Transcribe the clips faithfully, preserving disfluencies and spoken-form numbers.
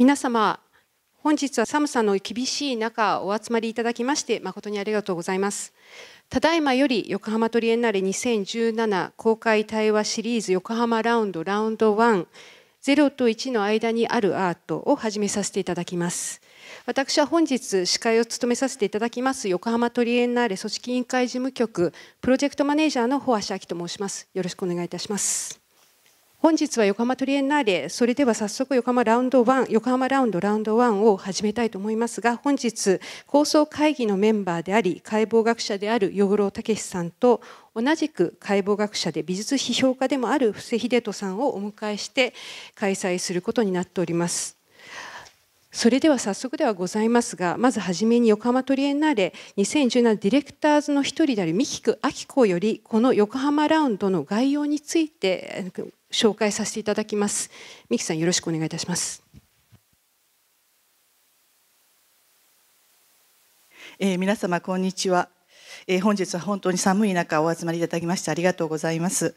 皆様、本日は寒さの厳しい中お集まりいただきまして誠にありがとうございます。ただいまより横浜トリエンナーレにせんじゅうなな公開対話シリーズ横浜ラウンドラウンドワン、ゼロといちの間にあるアートを始めさせていただきます。私は本日司会を務めさせていただきます横浜トリエンナーレ組織委員会事務局プロジェクトマネージャーの保橋明と申します。よろしくお願いいたします。本日は横浜トリエンナーレ、それでは早速横浜ラウンドワン、横浜ラウンドラウンドワンを始めたいと思いますが、本日構想会議のメンバーであり解剖学者である養老孟司さんと、同じく解剖学者で美術批評家でもある布施秀人さんをお迎えして開催することになっております。それでは早速ではございますが、まずはじめに横浜トリエンナーレにせんじゅうななディレクターズの一人である三菊亜希子よりこの横浜ラウンドの概要について紹介させていただきます。三菊さん、よろしくお願いいたします。えー、皆様こんにちは。えー、本日は本当に寒い中お集まりいただきましてありがとうございます。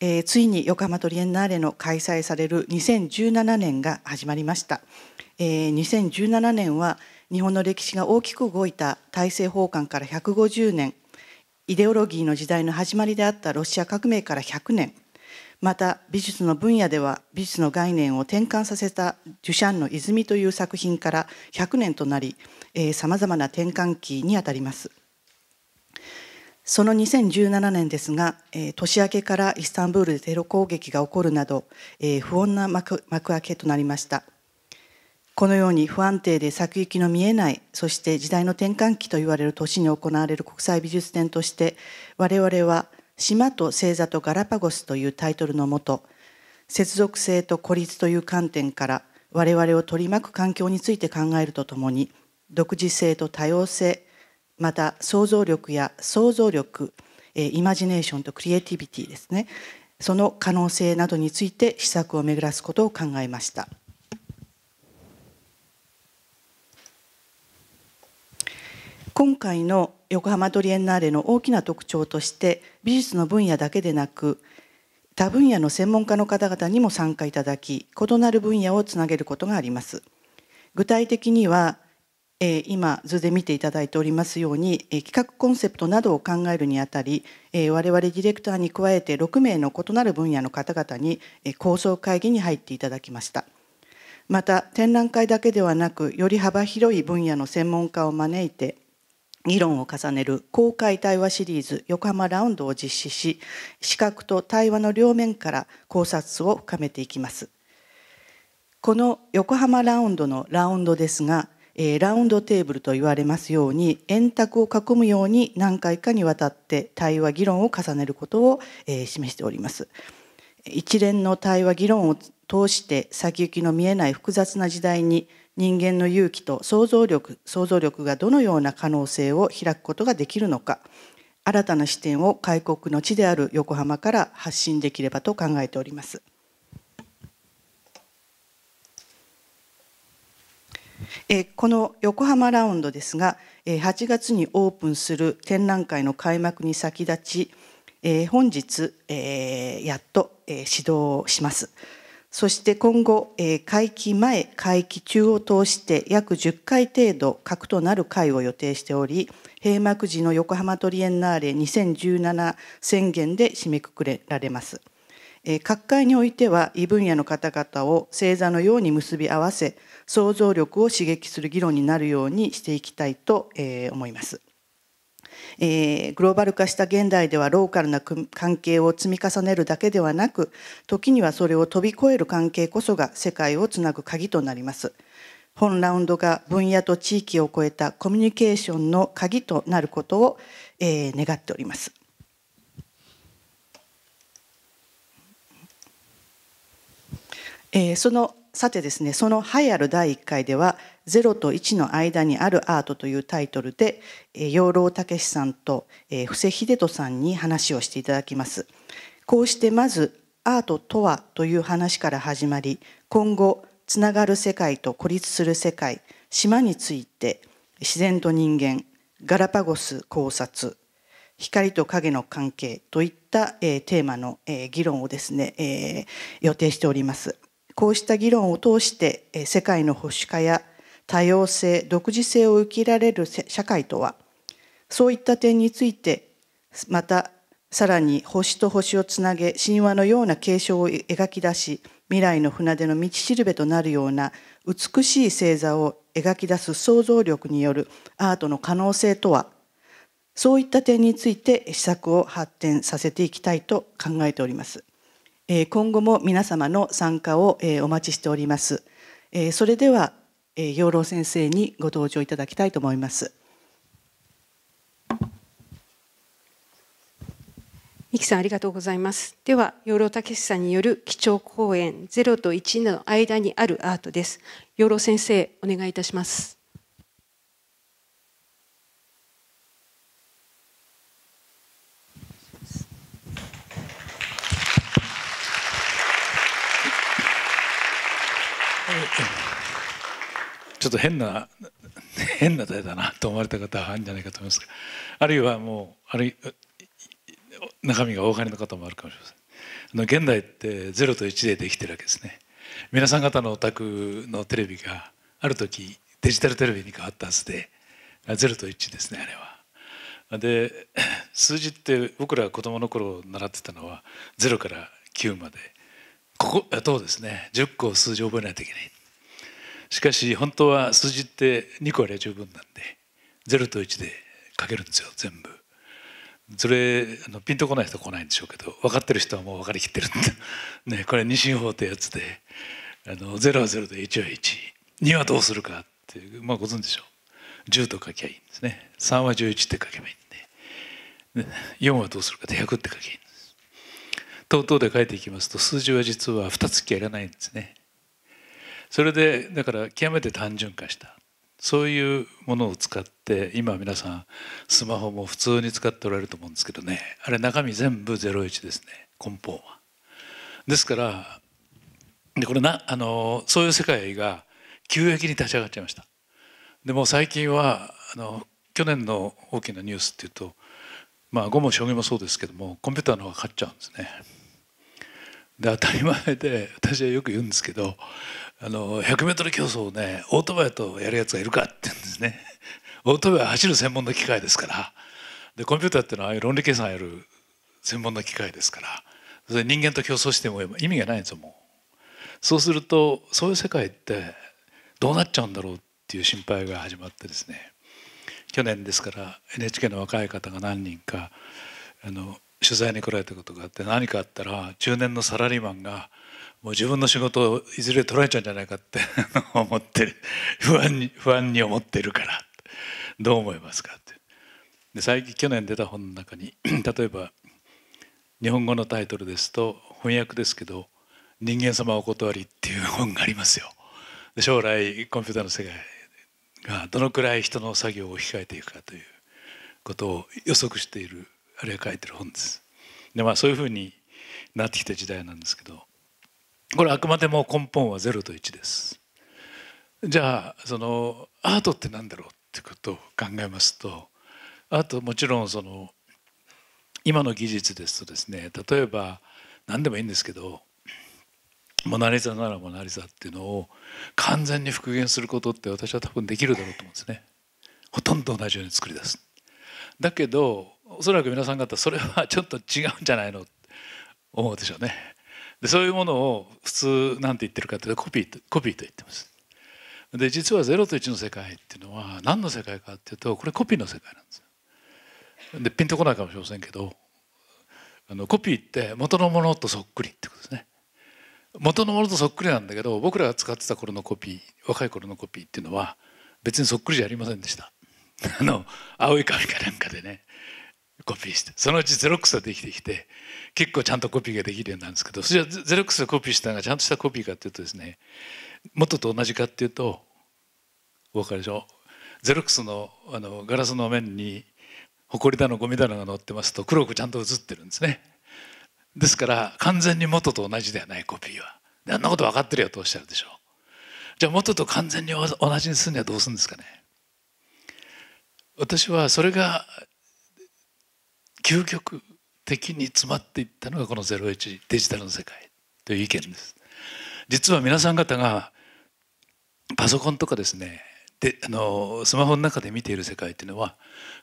えー、ついに横浜トリエンナーレの開催されるにせんじゅうななねんが始まりました。にせんじゅうななねんは日本の歴史が大きく動いた大政奉還からひゃくごじゅうねん、イデオロギーの時代の始まりであったロシア革命からひゃくねん、また美術の分野では美術の概念を転換させたデュシャンの泉という作品からひゃくねんとなり、さまざまな転換期にあたります。そのにせんじゅうななねんですが、年明けからイスタンブールでテロ攻撃が起こるなど不穏な幕開けとなりました。このように不安定で先行きの見えない、そして時代の転換期といわれる年に行われる国際美術展として、我々は「島と星座とガラパゴス」というタイトルのもと、接続性と孤立という観点から我々を取り巻く環境について考えるとともに、独自性と多様性、また想像力や想像力、イマジネーションとクリエイティビティですね、その可能性などについて施策を巡らすことを考えました。今回の横浜トリエンナーレの大きな特徴として、美術の分野だけでなく他分野の専門家の方々にも参加いただき、異なる分野をつなげることがあります。具体的には、えー、今図で見ていただいておりますように、えー、企画コンセプトなどを考えるにあたり、えー、我々ディレクターに加えてろくめいの異なる分野の方々に、えー、構想会議に入っていただきました。また展覧会だけではなく、より幅広い分野の専門家を招いて議論を重ねる公開対話シリーズ横浜ラウンドを実施し、視覚と対話の両面から考察を深めていきます。この横浜ラウンドのラウンドですが、えー、ラウンドテーブルと言われますように、円卓を囲むように何回かにわたって対話議論を重ねることを、えー、示しております。一連の対話議論を通して、先行きの見えない複雑な時代に人間の勇気と想像力、想像力がどのような可能性を開くことができるのか、新たな視点を開国の地である横浜から発信できればと考えております。えこの横浜ラウンドですが、はちがつにオープンする展覧会の開幕に先立ち、本日やっと始動します。そして今後、会期前、会期中を通して約じゅっかい程度核となる会を予定しており、閉幕時の横浜トリエンナーレにせんじゅうなな宣言で締めくくられます。各会においては異分野の方々を星座のように結び合わせ、想像力を刺激する議論になるようにしていきたいと思います。えー、グローバル化した現代ではローカルな関係を積み重ねるだけではなく、時にはそれを飛び越える関係こそが世界をつなぐ鍵となります。本ラウンドが分野と地域を超えたコミュニケーションの鍵となることを、えー、願っております。えー、そのさてですね、その栄えあるだいいっかいでは「ゼロといちの間にあるアート」というタイトルで養老孟司さんと布施秀人さんに話をしていただきます。こうしてまず「アートとは」という話から始まり、今後「つながる世界と孤立する世界」「島について」「自然と人間」「ガラパゴス考察」「光と影の関係」といったテーマの議論をですね、予定しております。こうした議論を通して世界の保守化や多様性、独自性を受け入れられる社会とは、そういった点について、またさらに保守と保守をつなげ、神話のような継承を描き出し、未来の船出の道しるべとなるような美しい星座を描き出す想像力によるアートの可能性とは、そういった点について施策を発展させていきたいと考えております。今後も皆様の参加をお待ちしております。それでは養老先生にご登場いただきたいと思います。三木さん、ありがとうございます。では養老孟司さんによる基調講演ゼロといちの間にあるアートです。養老先生、お願いいたします。ちょっと変な変な題だなと思われた方はあるんじゃないかと思いますが、あるいはもうあるい中身がお分かりの方もあるかもしれません。あの現代ってゼロといちでできてるわけですね。皆さん方のお宅のテレビがある時デジタルテレビに変わったはずで、ゼロといちですね、あれは。で、数字って僕ら子供の頃習ってたのはゼロからきゅうまで、ここどうですね、じゅっこ数字覚えないといけない。しかし本当は数字ってにこあれば十分なんで、ゼロといちで書けるんですよ、全部。それあのピンとこない人は来ないんでしょうけど、分かってる人はもう分かりきってるんでね、これ二進法ってやつで、あのゼロはゼロでいちはいち、にはどうするかっていう、まあ、ご存知でしょう。じゅうと書きゃいいんですね。さんはじゅういちって書けばいいんで、よんはどうするかってひゃくって書きゃいいんです。等々で書いていきますと、数字は実はふたつきあらないんですね。それでだから極めて単純化した、そういうものを使って、今皆さんスマホも普通に使っておられると思うんですけどね、あれ中身全部ゼロいちですね、根本は。ですからでこれなあのそういう世界が急激に立ち上がっちゃいました。でも最近はあの去年の大きなニュースっていうと、まあ碁も将棋もそうですけども、コンピューターの方が勝っちゃうんですね。で当たり前で、私はよく言うんですけど、あの ひゃくメートル 競争をね、オートバイとやるやつがいるかって言うんですね。オートバイは走る専門の機械ですから。でコンピューターっていうのはああいう論理計算をやる専門の機械ですから、それ人間と競争しても意味がないんですよ、もう。そうするとそういう世界ってどうなっちゃうんだろうっていう心配が始まってですね、去年ですから エヌエイチケー の若い方が何人かあの取材に来られたことがあって、何かあったら中年のサラリーマンがもう自分の仕事をいずれ取られちゃうんじゃないかって思ってる、不安に不安に思ってるからどう思いますかって。で最近去年出た本の中に、例えば日本語のタイトルですと翻訳ですけど「人間様お断り」っていう本がありますよ。で将来コンピューターの世界がどのくらい人の作業を控えていくかということを予測している、あれを書いてる本です。でまあそういうふうになってきた時代なんですけど、これあくまでも根本はゼロといちです。じゃあそのアートって何だろうってことを考えますと、アートもちろんその今の技術ですとですね、例えば何でもいいんですけど、モナリザならモナリザっていうのを完全に復元することって私は多分できるだろうと思うんですね。ほとんど同じように作り出す。だけどおそらく皆さん方それはちょっと違うんじゃないのって思うでしょうね。でそういうものを普通なんて言ってるかというとコピーとコピーと言ってます。で実はゼロといちの世界っていうのは何の世界かっていうと、これコピーの世界なんですよ。でピンとこないかもしれませんけど、あのコピーって元のものとそっくりってことですね。元のものとそっくりなんだけど、僕らが使ってた頃のコピー、若い頃のコピーっていうのは別にそっくりじゃありませんでした。あの青い紙かなんかでねコピーして、そのうちゼロックスができてきて結構ちゃんとコピーができるようになるんですけど、それじゃゼロックスでコピーしたのがちゃんとしたコピーかっていうとですね、元と同じかっていうとお分かりでしょう。ゼロックス の, あのガラスの面にホコリだのゴミだのが載ってますと黒くちゃんと写ってるんですね。ですから完全に元と同じではないコピーは。あんなこと分かってるよとおっしゃるでしょう。じゃあ元と完全に同じにするにはどうするんですかね。私はそれが究極的に詰まっていったのがこのゼロいちデジタルの世界という意見です。実は皆さん方がパソコンとかですね、であのスマホの中で見ている世界というのは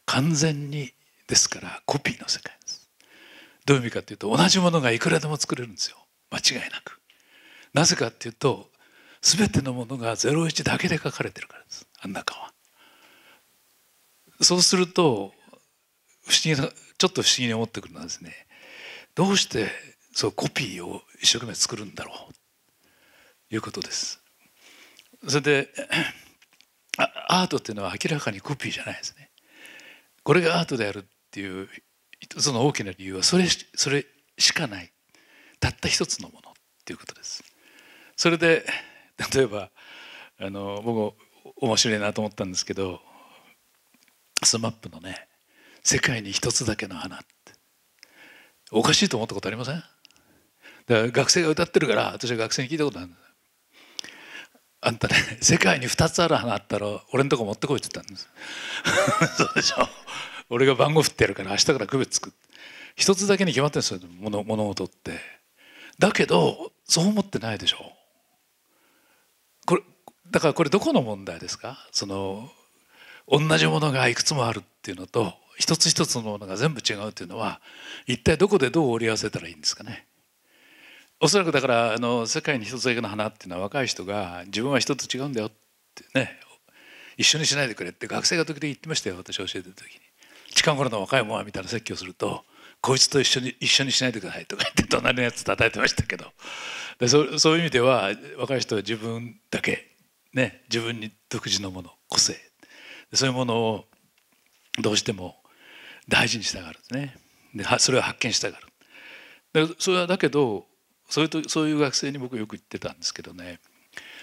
完全にですからコピーの世界です。どういう意味かというと、同じものがいくらでも作れるんですよ、間違いなく。なぜかっていうと、全てのものがゼロイチだけで書かれてるからです、あん中は。そうすると不思議な、ちょっと不思議に思ってくるのはですね、どうしてそうコピーを一生懸命作るんだろうということです。それでアートっていうのは明らかにコピーじゃないですね。これがアートであるっていう一つの大きな理由はそれ、それしかない、たった一つのものっていうことです。それで例えばあの僕面白いなと思ったんですけど、スマップのね「世界に一つだけの花」っておかしいと思ったことありません？だから学生が歌ってるから、私は学生に聞いたことあるんです。あんたね、世界にふたつある花あったら俺のとこ持ってこいって言ったんですそうでしょ、俺が番号振ってやるから明日から区別つく。一つだけに決まってるんですよ、物事って。だけどそう思ってないでしょ。これだからこれどこの問題ですか？その同じものがいくつもあるっていうのと、一つ一つのものが全部違うっていうのは、一体どこでどう折り合わせたらいいんですかね。おそらくだからあの世界に一つだけの花っていうのは、若い人が自分は一つ違うんだよってね、一緒にしないでくれって学生が時々言ってましたよ、私教えてる時に。近頃の若いもんはみたいな説教すると、こいつと一緒に一緒にしないでくださいとか言って隣のやつ叩いてましたけど、で そ, そういう意味では若い人は自分だけね、自分に独自のもの、個性、そういうものをどうしても大事にしたがるんですね。でそれを発見したがる。でそれはだけど、それとそういう学生に僕よく言ってたんですけどね、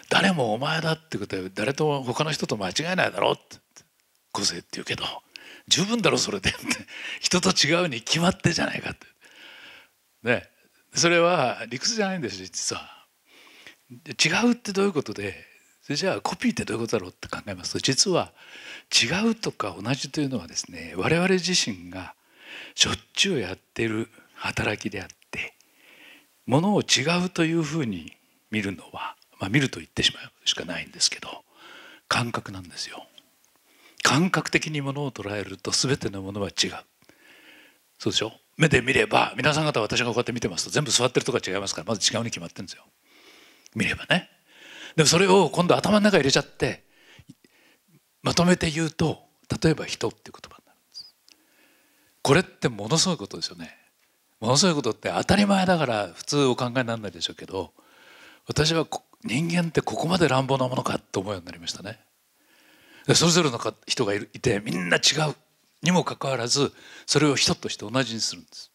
誰もお前だってことは誰と他の人と間違えないだろうって、個性って言うけど十分だろそれでって人と違うに決まってじゃないかって、ね、それは理屈じゃないんですよ実は。違うってどういうことで、じゃあコピーってどういうことだろうって考えますと、実は違うとか同じというのはですね、我々自身がしょっちゅうやっている働きであって、ものを違うというふうに見るのは、まあ、見ると言ってしまうしかないんですけど、感覚なんですよ。感覚的にものを捉えると全てのものは違う。そうでしょ。目で見れば、皆さん方は私がこうやって見てますと全部座ってるとこは違いますから、まず違うに決まってるんですよ、見ればね。でもそれを今度頭の中に入れちゃってまとめて言うと、例えば人っていう言葉になるんです。これってものすごいことですよね。ものすごいことって当たり前だから普通お考えにならないでしょうけど、私は人間ってここまで乱暴なものかと思うようになりましたね。それぞれの人がいて、みんな違うにもかかわらずそれを人として同じにするんです。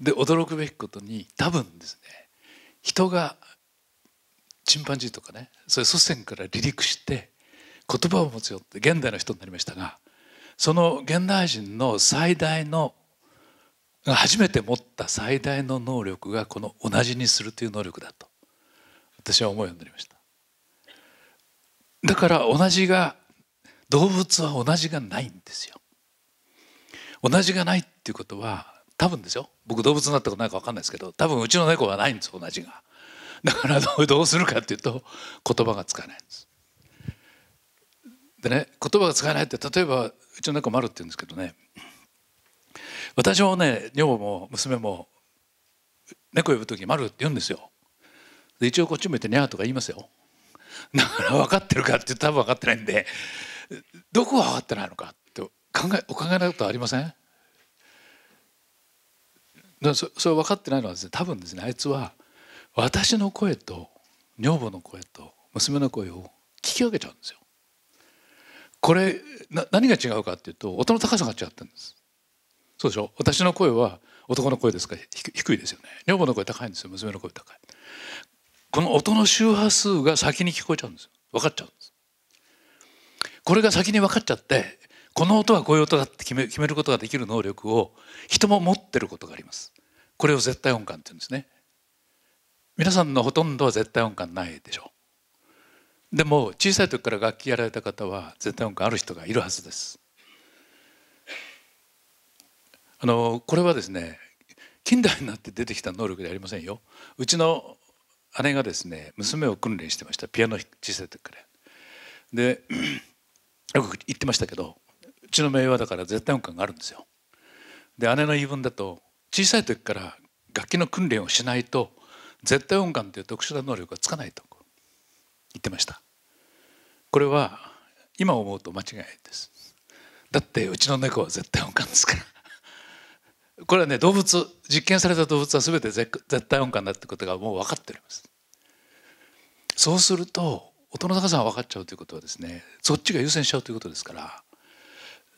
で驚くべきことに、多分ですね、人がチンパンジーとかね、そういう祖先から離陸して言葉を持つよって現代の人になりましたが、その現代人の最大の初めて持った最大の能力がこの同じにするという能力だと私は思うようになりました。だから同じが、動物は同じがないんですよ。同じがないっていうことは、多分ですよ、僕動物になったことないか分かんないですけど、多分うちの猫はないんですよ、同じが。だからどうするかっていうと、言葉が使えないんです。でね、言葉が使えないって、例えばうちの猫マルって言うんですけどね、私もね、女房も娘も猫呼ぶ時に「マル」って言うんですよ。で一応こっち向いて「ニャー」とか言いますよ。だから分かってるかって多分分かってないんで、どこが分かってないのかって考えお考えなことありません？だ そ, それ分かってないのはですね、多分ですね、あいつは私の声と女房の声と娘の声を聞き分けちゃうんですよ。これな何が違うかっていうと、音の高さが違ってるんです。そうでしょ。私の声は男の声ですから低いですよね。女房の声高いんですよ。娘の声高い。この音の周波数が先に聞こえちゃうんですよ。分かっちゃうんです。これが先に分かっちゃって、この音はこういう音だって決め、決めることができる能力を人も持ってることがあります。これを絶対音感って言うんですね。皆さんのほとんどは絶対音感ないでしょう。でも小さい時から楽器やられた方は絶対音感ある人がいるはずです。あのこれはですね、近代になって出てきた能力ではありませんよ。うちの姉がですね娘を訓練してました。ピアノ小さい時からでよく言ってましたけど、うちの姪はだから絶対音感があるんですよ。で姉の言い分だと、小さい時から楽器の訓練をしないと絶対音感という特殊な能力がつかないと言ってました。これは今思うと間違いです。だってうちの猫は絶対音感ですからこれはね、動物、実験された動物は全て絶対音感だってことがもう分かっております。そうすると音の高さが分かっちゃうということはですね、そっちが優先しちゃうということですか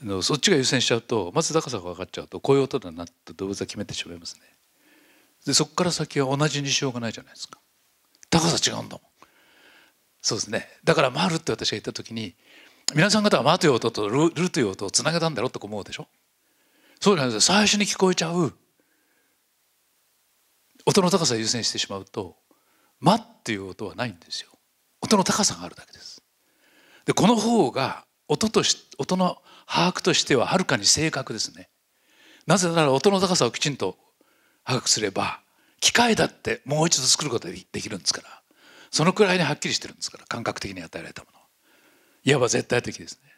ら、そっちが優先しちゃうと、まず高さが分かっちゃうとこういう音だなって動物は決めてしまいますね。でそこから先は同じにしようがないじゃないですか。高さ違うんだもん。そうですね、だから回るって私が言った時に、皆さん方は回という音とるという音をつなげたんだろうと思うでしょ。そうなんですよ。最初に聞こえちゃう音の高さを優先してしまうと「ま」っていう音はないんですよ。音の高さがあるだけです。でこの方が音とし音の把握としてははるかに正確ですね。なぜなら音の高さをきちんと把握すれば、機械だってもう一度作ることができるんですから、そのくらいにはっきりしてるんですから、感覚的に与えられたものはいわば絶対的ですね。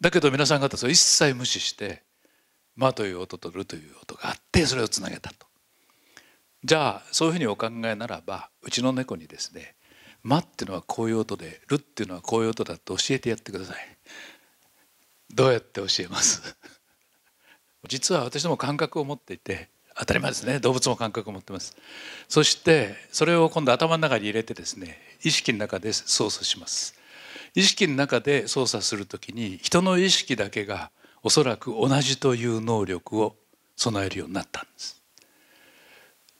だけど皆さん方それ一切無視して「ま」という音と「る」という音があって、それをつなげたと。じゃあそういうふうにお考えならば、うちの猫にですね「ま」っていうのはこういう音で「る」っていうのはこういう音だって教えてやってください。どうやって教えます実は私ども感覚を持っていて、当たり前ですね、動物も感覚を持ってます。そしてそれを今度頭の中に入れてですね、意識の中で操作します。意識の中で操作するときに、人の意識だけがおそらく同じという能力を備えるようになったんです。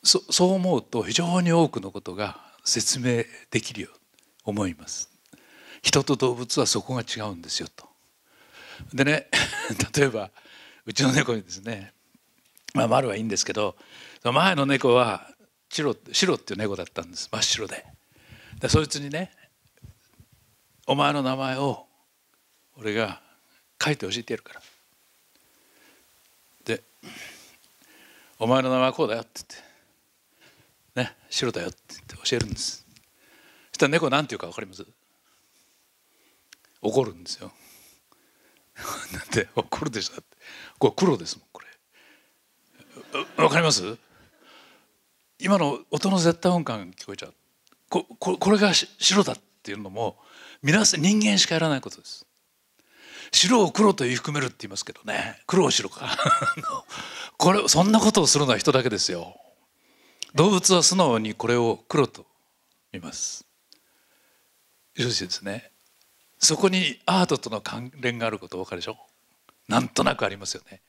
そ, そう思うと非常に多くのことが説明できるように思います。人と動物はそこが違うんですよと。でね例えばうちの猫にですね、まあ丸はいいんですけど、前の猫は白白っていう猫だったんです。真っ白 で, でそいつにね、お前の名前を俺が書いて教えてやるから、でお前の名前はこうだよって言ってね、白だよって言って教えるんです。そしたら猫なんて言うか分かります？怒るんですよなんで怒るでしょ。だってこれ黒ですもん。これ分かります？今の音の絶対音感が聞こえちゃう。 こ, こ, これが白だっていうのも皆さん人間しかやらないことです。白を黒と言い含めるって言いますけどね、黒を白かこれそんなことをするのは人だけですよ。動物は素直にこれを黒と見ます。よろしいですね。そこにアートとの関連があることお分かりでしょ。なんとなくありますよね。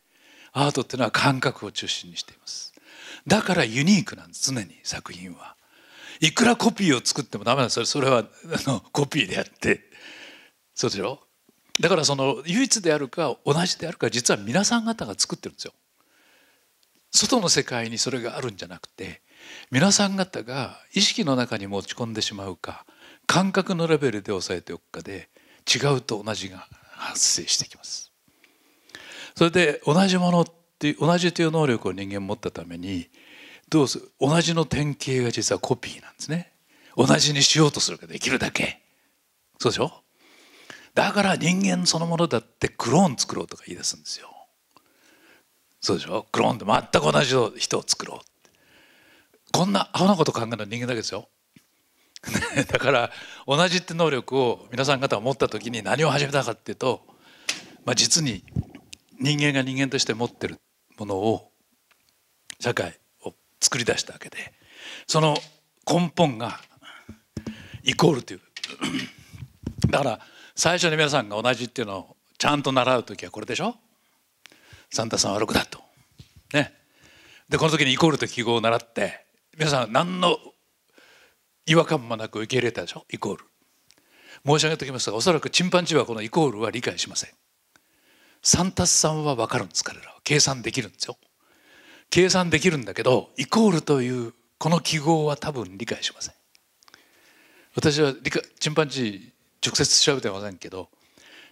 アートっていうのは感覚を中心にしています。だからユニークなんです。常に作品はいくらコピーを作ってもダメなんです。それはあのコピーであって、そうでしょ。だからその唯一であるか同じであるか、実は皆さん方が作ってるんですよ。外の世界にそれがあるんじゃなくて、皆さん方が意識の中に持ち込んでしまうか、感覚のレベルで抑えておくかで、違うと同じが発生してきます。それで同じものって同じという能力を人間持ったために、どうする同じの典型が実はコピーなんですね。同じにしようとするができるだけ、そうでしょ。だから人間そのものだってクローン作ろうとか言い出すんですよ。そうでしょ。クローンで全く同じ人を作ろうって、こんなアホなこと考えるのは人間だけですよだから同じって能力を皆さん方が持った時に何を始めたかっていうと、まあ、実に人間が人間として持ってるものを、社会を作り出したわけで、その根本がイコールというだから最初に皆さんが同じっていうのをちゃんと習う時はこれでしょ。サンタさんはろくだとね。でこの時にイコールと記号を習って、皆さん何の違和感もなく受け入れたでしょ。イコール。申し上げておきますが、おそらくチンパンジーはこのイコールは理解しません。サンタさんは分かるんです。彼らは計算できるんですよ。計算できるんだけど、イコールというこの記号は多分理解しません。私は理解チンパンジー直接調べてませんけど、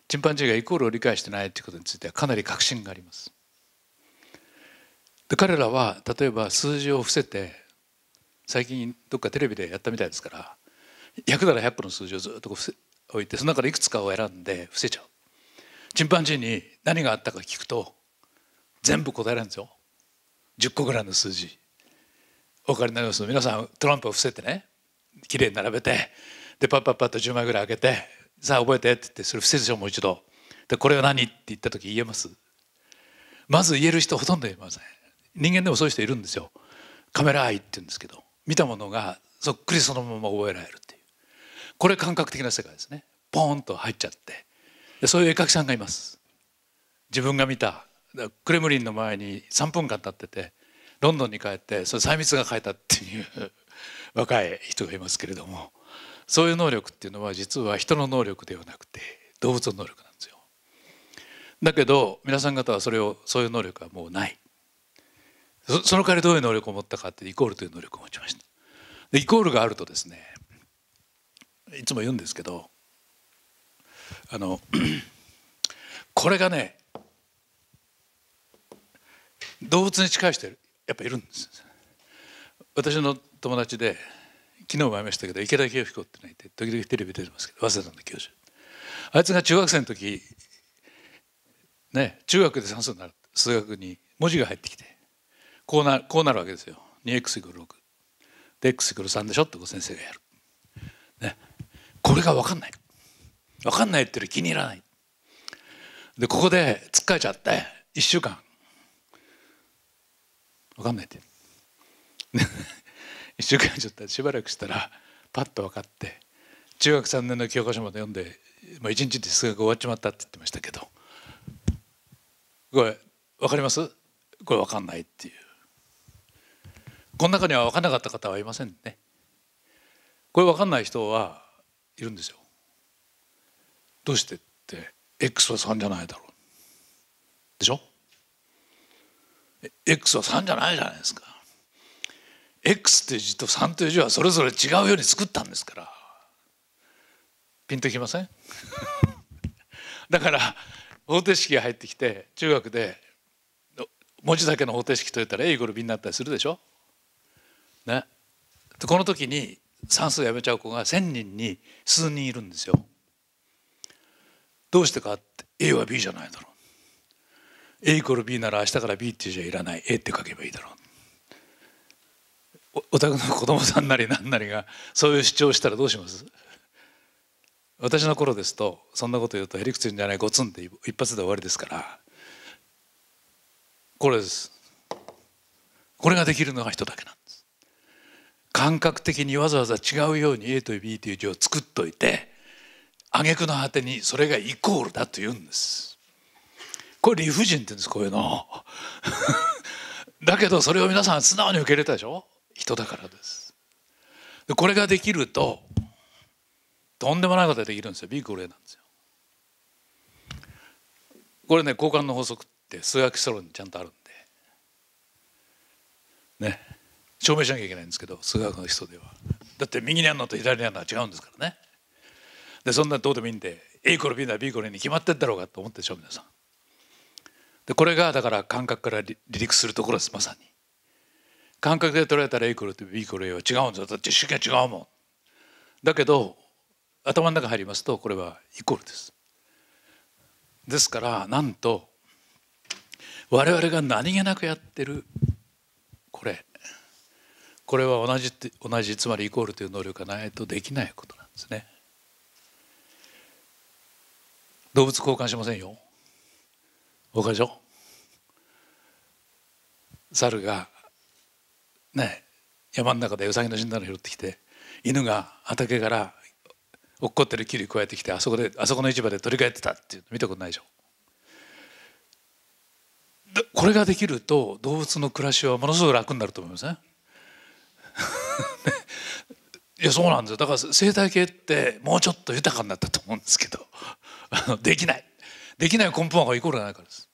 チンパンジーがイコールを理解してないということについてはかなり確信があります。で彼らは例えば数字を伏せて最近どっかテレビでやったみたいですから、ひゃくならひゃっこの数字をずっとこう置いて、その中でいくつかを選んで伏せちゃう。チンパンジーに何があったか聞くと全部答えられるんですよ、じゅっこぐらいの数字。お分かりになります？皆さんトランプを伏せてね、きれいに並べて、でパッパッパッとじゅうまいぐらい開けて、さあ覚えてって言って、それ伏せでしょ、もう一度。でこれは何って言った時言えます？まず言える人ほとんど言えません。人間でもそういう人いるんですよ。カメラアイって言うんですけど、見たものがそっくりそのまま覚えられるっていう、これ感覚的な世界ですね。ポーンと入っちゃって、でそういう絵描きさんがいます。自分が見たクレムリンの前にさんぷんかん立ってて、ロンドンに帰って、それ細密が変えたっていう若い人がいますけれども、そういう能力っていうのは実は人の能力ではなくて動物の能力なんですよ。だけど皆さん方はそれを、そういう能力はもうない。 そ, その代わりどういう能力を持ったかって、イコールという能力を持ちました。でイコールがあるとですね、いつも言うんですけど、あのこれがね、動物に近い人やっぱいるんです。私の友達で昨日も言いましたけど、池田清彦ってのがいて、時々テレビ出てますけど、早稲田の教授、あいつが中学生の時ね、中学で算数になる数学に文字が入ってきて、こうなる、こうなるわけですよ。 にエックスイコールろく で エックスイコールさんでしょって先生がやる、ね、これが分かんない、分かんないっていうの気に入らない。でここでつっかえちゃっていっしゅうかん分かんないっていっしゅうかんちょっとしばらくしたらパッと分かって、中学さんねんの教科書まで読んで、まあ、いちにちで数学終わっちまったって言ってましたけど、これ分かります？これ分かんないっていう、この中には分かんなかった方はいませんね。これ分かんない人はいるんですよ。どうしてって エックス はさんじゃないだろうでしょ。 エックス はさんじゃないじゃないですか。X という字とさんという字はそれぞれ違うように作ったんですから、ピンときません？だから方程式が入ってきて、中学で文字だけの方程式解いたら エーイコールビー になったりするでしょ、ね、でこの時に算数やめちゃう子がせんにんに数人いるんですよ。どうしてかって A は B じゃないだろう、 エーイコールビー なら明日から B っていう字はいらない、 A って書けばいいだろう。お宅の子供さんなり何なりがそういう主張をしたらどうします？私の頃ですとそんなこと言うとへりくつんじゃない、ごつんって一発で終わりですから、これです。これができるのが人だけなんです。感覚的にわざわざ違うように A と B という字を作っといて、挙句の果てにそれがイコールだと言うんです。これ理不尽って言うんです、こういうのだけどそれを皆さん素直に受け入れたでしょ、人だからです。でこれができるととんでもないことができるんですよ。 ビーイコールエー なんですよ。これね、交換の法則って数学基礎論にちゃんとあるんでね、証明しなきゃいけないんですけど、数学の基礎ではだって右にあるのと左にあるのは違うんですからね。でそんなどうでもいいんで エーイコールビー なら ビーイコールエー に決まってんだろうかと思ってるでしょ皆さん。でこれがだから感覚から離陸するところです。まさに感覚で捉えたら エーイコールとビーイコールエー は違うんですよ、だって主義は違うもん。だけど頭の中入りますとこれはイコールです。ですからなんと我々が何気なくやってるこれこれは同じ同じつまりイコールという能力がないとできないことなんですね。動物交換しませんよ。おかしいでしょ。猿がね、山の中でウサギの死んだの拾ってきて、犬が畑から落っこってるキリくわえてきて、あそこであそこの市場で取り替えてたっていうの見たことないでしょ。これができると動物の暮らしはものすごく楽になると思いますね。いやそうなんですよ。だから生態系ってもうちょっと豊かになったと思うんですけどできないできない根本はイコールがないからです。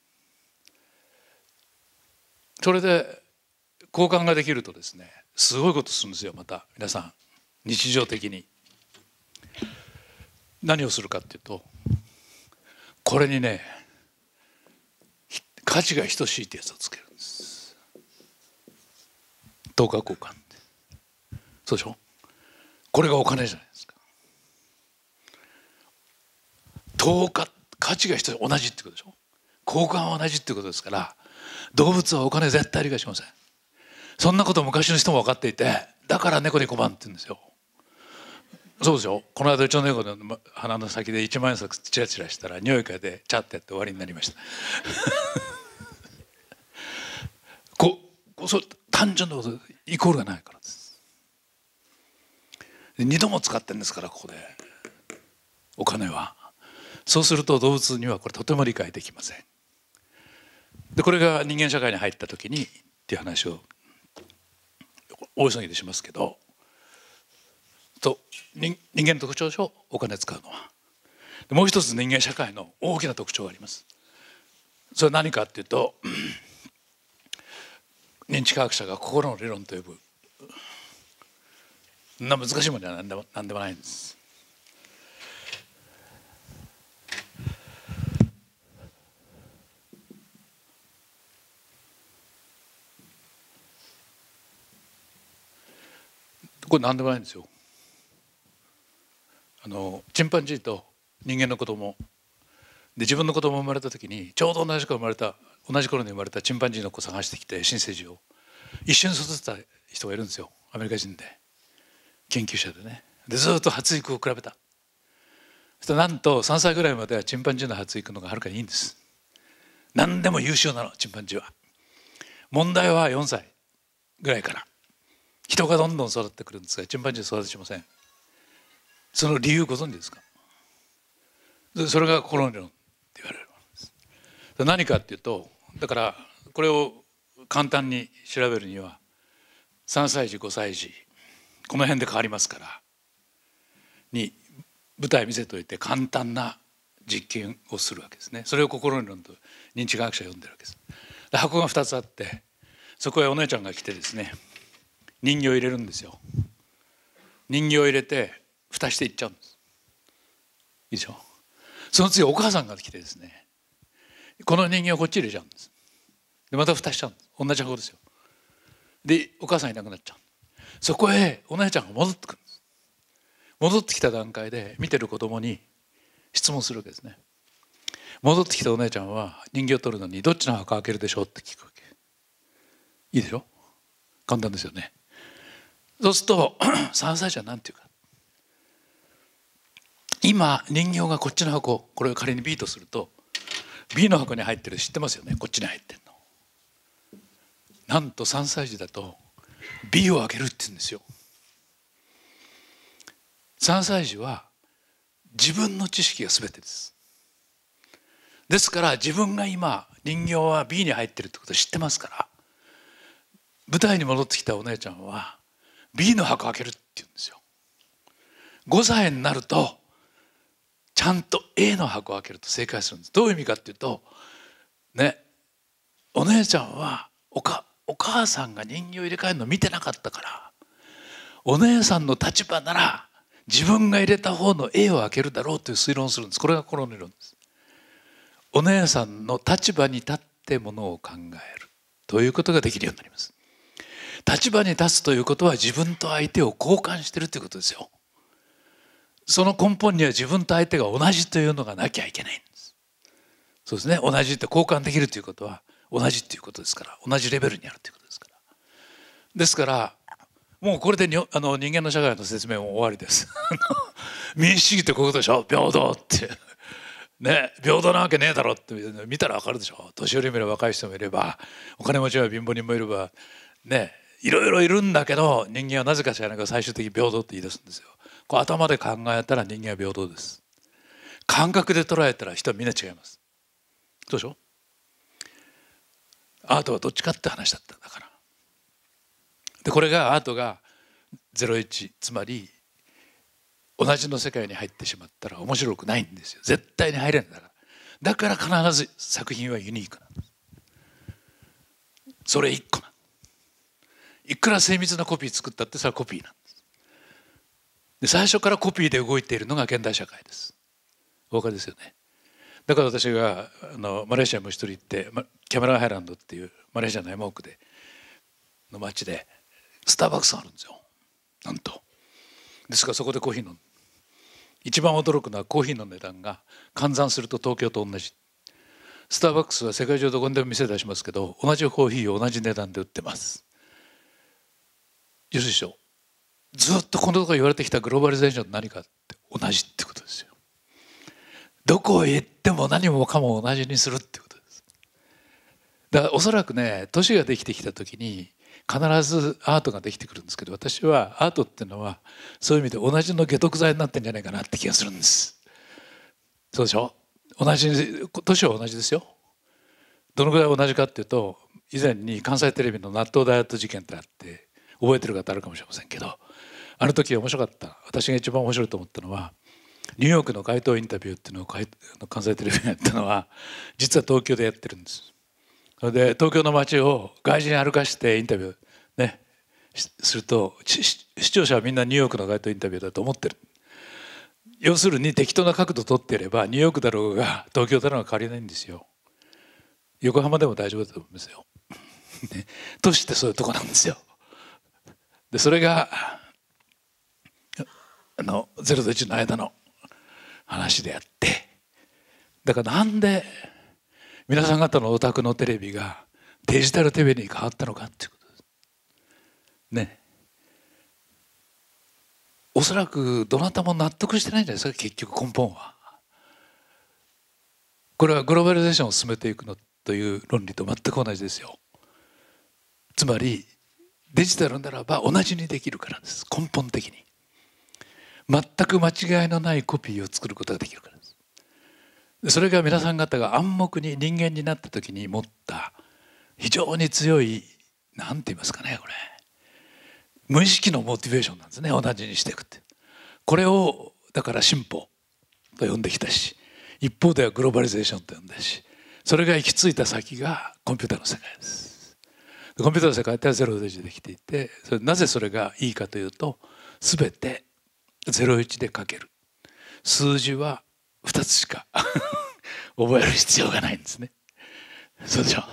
それで交換ができるとですね、すごいことするんですよ。また皆さん日常的に何をするかっていうと、これにね価値が等しいってやつをつけるんです。等価交換。そうでしょ。これがお金じゃないですか。等価、価値が一つ同じってことでしょ。交換は同じってことですから、動物はお金絶対理解しません。そんなこと昔の人も分かっていて、だから猫にごまんって言うんですよ。そうですよ。この間うちの猫の鼻の先でいちまんえん札チラチラしたら匂い嗅いでチャッてやって終わりになりました。こうそう単純なこと、イコールがないからです。でにども使ってるんですから、ここでお金は。そうすると動物にはこれとても理解できません。でこれが人間社会に入った時にっていう話を大急ぎでしますけど、と 人, 人間の特徴でしょ、お金使うのは。でもう一つ人間社会の大きな特徴があります。それは何かっていうと、認知科学者が心の理論と呼ぶ、そんな難しいものは何でも、何でもないんです。これ何でもないんですよ。あのチンパンジーと人間の子供で、自分の子供が生まれた時にちょうど同じ子が生まれた同じ頃に生まれたチンパンジーの子を探してきて、新生児を一瞬育てた人がいるんですよ、アメリカ人で、研究者でね。でずっと発育を比べた。そしたらなんとさんさいぐらいまではチンパンジーの発育の方がはるかにいいんです。何でも優秀なの、チンパンジーは。問題はよんさいぐらいから人がどんどん育ってくるんですが、チンパンジーは育ちません。その理由ご存知ですか。それが心の理論って言われるものです。何かっていうと、だからこれを簡単に調べるにはさんさいじごさいじこの辺で変わりますからに舞台見せといて簡単な実験をするわけですね。それを心の理論と認知科学者は呼んでるわけです。で箱がふたつあって、そこへお姉ちゃんが来てですね、人形を入れるんですよ。人形を入れて蓋していっちゃうんです。いいでしょ。その次お母さんが来てですね、この人形をこっち入れちゃうんです。でまた蓋しちゃうんです。同じ箱ですよ。でお母さんいなくなっちゃう。そこへお姉ちゃんが戻ってくるんです。戻ってきた段階で見てる子供に質問するわけですね。戻ってきたお姉ちゃんは人形を取るのにどっちの箱開けるでしょうって聞くわけ。いいでしょ。簡単ですよね。そうするとさんさいじは何て言うか、今人形がこっちの箱、これを仮に ビーとすると ビーの箱に入ってる知ってますよね。こっちに入ってるのなんとさんさいじだと ビーを開けるって言うんですよ。さんさいじは自分の知識が全てです。ですから自分が今人形は ビーに入ってるってことを知ってますから、舞台に戻ってきたお姉ちゃんは ビーの箱開けるって言うんですよ。ごさいになるとちゃんと エー の箱を開けると正解するんです。どういう意味かっていうとね、お姉ちゃんはおかお母さんが人形を入れ替えるのを見てなかったから、お姉さんの立場なら自分が入れた方の エー を開けるだろうという推論をするんです。これが心の理論です。お姉さんの立場に立ってものを考えるということができるようになります。立場に立つということは自分と相手を交換してるということですよ。その根本には自分と相手が同じというのがなきゃいけないんです。そうですね。同じって交換できるということは同じということですから、同じレベルにあるということですから。ですからもうこれでにあの人間の社会の説明も終わりです。民主主義ってこういうことでしょ。平等ってね、平等なわけねえだろって見たらわかるでしょ。年寄りもいれば若い人もいれば、お金持ちは貧乏人もいればね、いろいろいるんだけど、人間はなぜか知らないけど最終的に平等って言い出すんですよ。こう頭で考えたら人間は平等です。感覚で捉えたら人はみんな違います。どうでしょう。アートはどっちかって話だったんだから。でこれがアートがゼロイチ、つまり同じの世界に入ってしまったら面白くないんですよ。絶対に入れないんだから。だから必ず作品はユニークなんです。それ一個なんです。いくら精密なコピー作ったってそれはコピーなんです。で最初からコピーで動いているのが現代社会です。お分かりですよね。だから私があのマレーシアにも一人行って、キャメランハイランドっていうマレーシアの山奥での町でスターバックスがあるんですよ。なんと。ですからそこでコーヒー飲む。一番驚くのはコーヒーの値段が換算すると東京と同じ。スターバックスは世界中どこにでも店出しますけど、同じコーヒーを同じ値段で売ってます。よろしいでしょう。ずっとこのところ言われてきたグローバリゼーションと何かって同じってことですよ。どこへ行っても何もかも同じにするってことです。だからおそらくね、都市ができてきた時に必ずアートができてくるんですけど、私はアートっていうのはそういう意味で同じの解毒剤になってんじゃないかなって気がするんです。そうでしょ。同じ、年は同じですよ。どのぐらい同じかっていうと、以前に関西テレビの納豆ダイエット事件ってあって、覚えてる方あるかもしれませんけど、あの時面白かった、私が一番面白いと思ったのは、ニューヨークの街頭インタビューっていうのを関西テレビがやったのは実は東京でやってるんです。それで東京の街を外人歩かしてインタビュー、ね、すると視聴者はみんなニューヨークの街頭インタビューだと思ってる。要するに適当な角度を取っていればニューヨークだろうが東京だろうが変わりないんですよ。横浜でも大丈夫だと思うんですよ。都市ってそういうとこなんですよ。でそれがあのゼロといちの間の話であって、だからなんで皆さん方のお宅のテレビがデジタルテレビに変わったのかっていうことですね。おそらくどなたも納得してないんじゃないですか、結局根本は。これはグローバリゼーションを進めていくのという論理と全く同じですよ。つまりデジタルならば同じにできるからです。根本的に全く間違いのないコピーを作ることができるからです。それが皆さん方が暗黙に人間になった時に持った非常に強い、なんて言いますかね、これ無意識のモチベーションなんですね、同じにしていくって。これをだから進歩と呼んできたし、一方ではグローバリゼーションと呼んだし、それが行き着いた先がコンピューターの世界です。コンピューターの世界ってゼロイチでできていて、それなぜそれがいいかというと、全てゼロイチで書ける。数字はふたつしか覚える必要がないんですね。そうでしょ。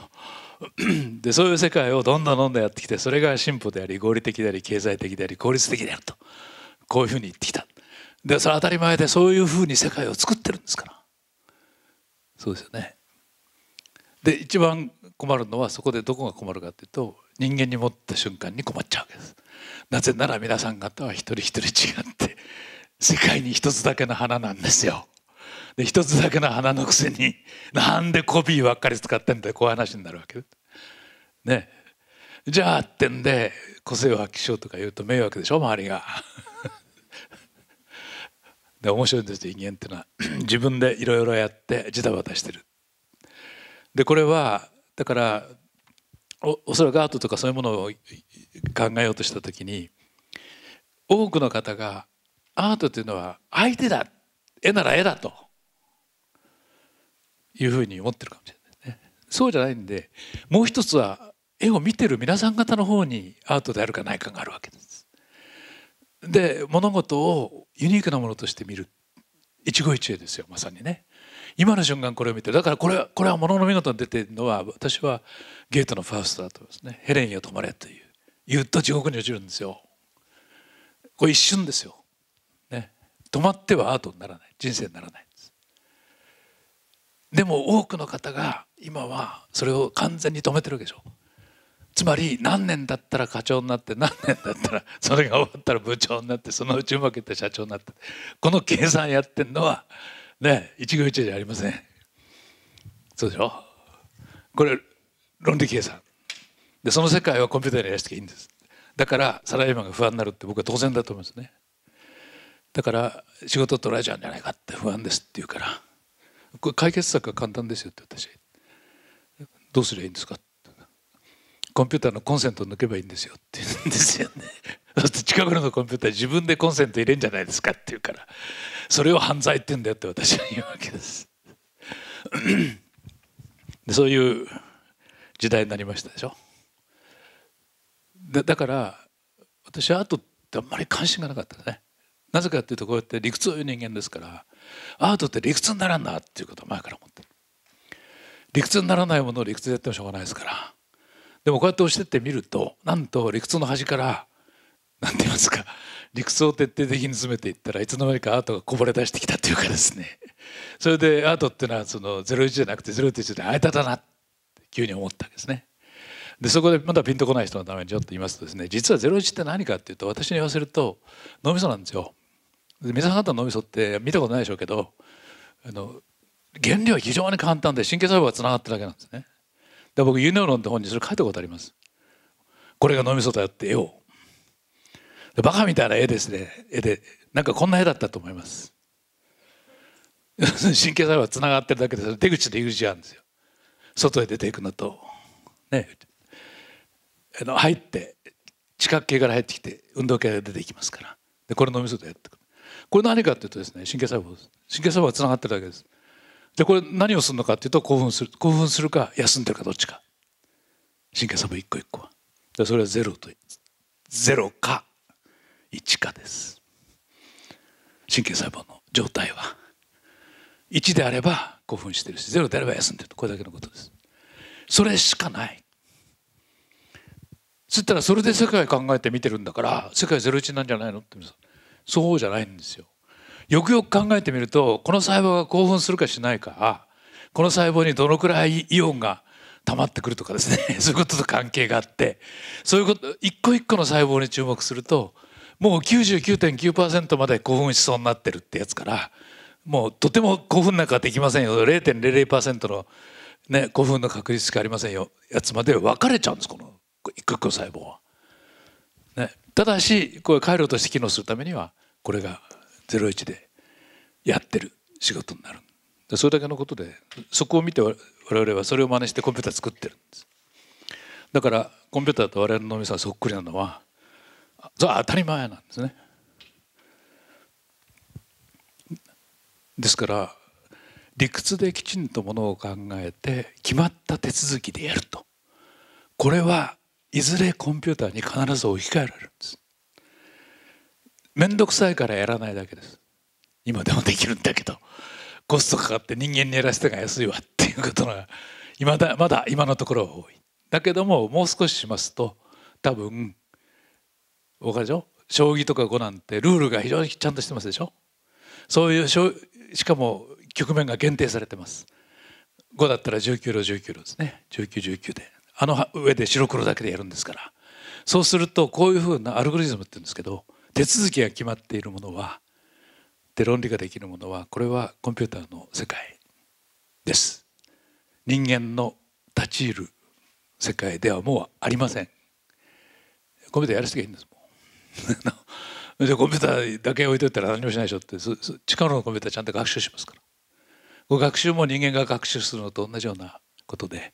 でそういう世界をどんどんどんどんやってきて、それが進歩であり合理的であり経済的であり効率的であると、こういうふうに言ってきた。でそれは当たり前で、そういうふうに世界を作ってるんですから。そうですよね。で一番困るのは、そこでどこが困るかというと、人間に持った瞬間に困っちゃうわけです。なぜなら皆さん方は一人一人違って世界に一つだけの花なんですよ。で一つだけの花のくせに、なんでコピーばっかり使ってんだよ、こういう話になるわけね。じゃあってんで個性を発揮しようとか言うと迷惑でしょ、周りが。で面白いんですよ、人間ってのは。自分でいろいろやってジタバタしてる。でこれはだからお, おそらくアートとかそういうものを考えようとした時に、多くの方がアートというのは相手だ、絵なら絵だというふうに思ってるかもしれないですね。そうじゃないんで、もう一つは絵を見てる皆さん方の方にアートであるかないかがあるわけです。で物事をユニークなものとして見る、一期一会ですよ、まさにね。今の瞬間これを見てる。だからこれは、これはものの見事に出ているのは、私はゲートのファウストだと思いますね。ヘレンよ止まれという言うと地獄に落ちるんですよ。これ一瞬ですよ、ね、止まってはアートにならない、人生にならないんです。でも多くの方が今はそれを完全に止めてるわけでしょ。つまり何年だったら課長になって、何年だったらそれが終わったら部長になって、そのうちうまくいった社長になって、この計算やってるのはね、一期一会じゃありません。そうでしょ。これ論理計算で、その世界はコンピューターにやらせていいんです。だからサラリーマンが不安になるって僕は当然だと思うんですね。だから仕事取られちゃうんじゃないかって不安ですって言うから、これ解決策は簡単ですよって私、どうすればいいんですかって、コンピューターのコンセントを抜けばいいんですよって言うんですよね。だって近くのコンピューター自分でコンセント入れんじゃないですかって言うから、それを犯罪って言うんだよって私は言うわけです。でそういう時代になりましたでしょ。でだから私はアートってあんまり関心がなかったね。なぜかっていうと、こうやって理屈を言う人間ですから、アートって理屈にならんなっていうことは前から思って、理屈にならないものを理屈でやってもしょうがないですから。でもこうやって押してってみると、なんと理屈の端からなんて言いますか、理屈を徹底的に詰めていったらいつの間にかアートがこぼれ出してきたというかですね、それでアートっていうのはそのゼロイチじゃなくてゼロイチであえただなって急に思ったわけですね。でそこでまだピンとこない人のためにちょっと言いますとですね、実はゼロイチって何かっていうと、私に言わせると脳みそなんですよ。皆さん方の脳みそって見たことないでしょうけど、あの原理は非常に簡単で神経細胞がつながってるだけなんですね。で僕ユーネオロンって本にそれ書いたことあります。これが脳みそだよって絵を、でバカみたいな絵ですね、絵でなんかこんな絵だったと思います。神経細胞がつながってるだけで出口と入り口があるんですよ。外へ出ていくのとね、あの入って知覚系から入ってきて運動系が出ていきますから、でこれ脳みそでやってくる。これ何かというとですね、神経細胞です。神経細胞がつながってるだけです。でこれ何をするのかというと、興奮する興奮するか休んでるかどっちか、神経細胞一個一個は、でそれはゼロとゼロかいちかです。神経細胞の状態はいちであれば興奮してるし、ゼロであれば休んでる、これだけのことです。それしかない。そしたらそれで世界考えて見てるんだから、世界ゼロイチなんじゃないのって言うんです。そうじゃないんですよ。よくよく考えてみると、この細胞が興奮するかしないか、この細胞にどのくらいイオンが溜まってくるとかですねそういうことと関係があって、そういうこと一個一個の細胞に注目すると、もう きゅうじゅうきゅうてんきゅうパーセント まで興奮しそうになってるってやつから、もうとても興奮なんかできませんよ、 れいてんれいれいパーセント の、ね、興奮の確率しかありませんよやつまで分かれちゃうんです、この一個一個の細胞は、ね。ただしこれ回路として機能するためには、これがゼロイチでやってる仕事になる。それだけのことで、そこを見て我々はそれを真似してコンピューター作ってるんです。だからコンピューターと我々の脳みそがそっくりなのは、それは当たり前なんですね。ですから理屈できちんとものを考えて決まった手続きでやると、これはいずれコンピューターに必ず置き換えられるんです。面倒くさいからやらないだけです。今でもできるんだけど、コストかかって人間にやらせたが安いわっていうことがまだまだ今のところは多い。だけどももう少ししますと、多分お分かりでしょ、将棋とか碁なんてルールが非常にちゃんとしてますでしょ。そういうしかも局面が限定されてます。碁だったらじゅうきゅうろじゅうきゅうろですね、じゅうきゅうじゅうきゅうであの上で白黒だけでやるんですから。そうするとこういうふうなアルゴリズムって言うんですけど、手続きが決まっているものはで論理ができるものは、これはコンピューターの世界です。人間の立ち入る世界ではもうありません。コンピューターやらせていいんですもんじゃコンピューターだけ置いといたら何もしないでしょって、力のコンピューターちゃんと学習しますから。学習も人間が学習するのと同じようなことで、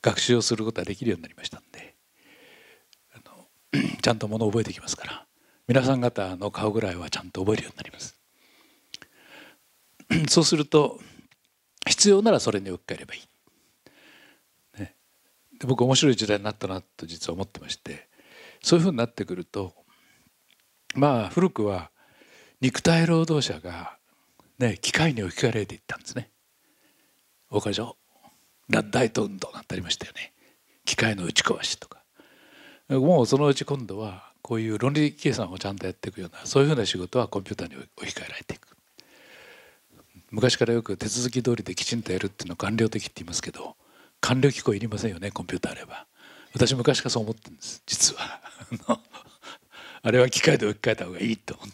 学習をすることができるようになりましたんで、あのちゃんとものを覚えてきますから、皆さん方の顔ぐらいはちゃんと覚えるようになります。そうすると必要ならそれに置き換えればいい、ね、で僕面白い時代になったなと実は思ってまして、そういうふうになってくると、まあ古くは肉体労働者が、ね、機械に置き換えられていったんですね。お分かりでしょう、ラッダイト運動なんてありましたよね、機械の打ち壊しとか。もうそのうち今度はこういう論理計算をちゃんとやっていくような、そういうふうな仕事はコンピューターに置き換えられていく。昔からよく手続き通りできちんとやるっていうのは官僚的って言いますけど、官僚機構いりませんよね、コンピューターあれば。私昔からそう思ってるんです実はあれは機械で置き換えた方がいいと思う。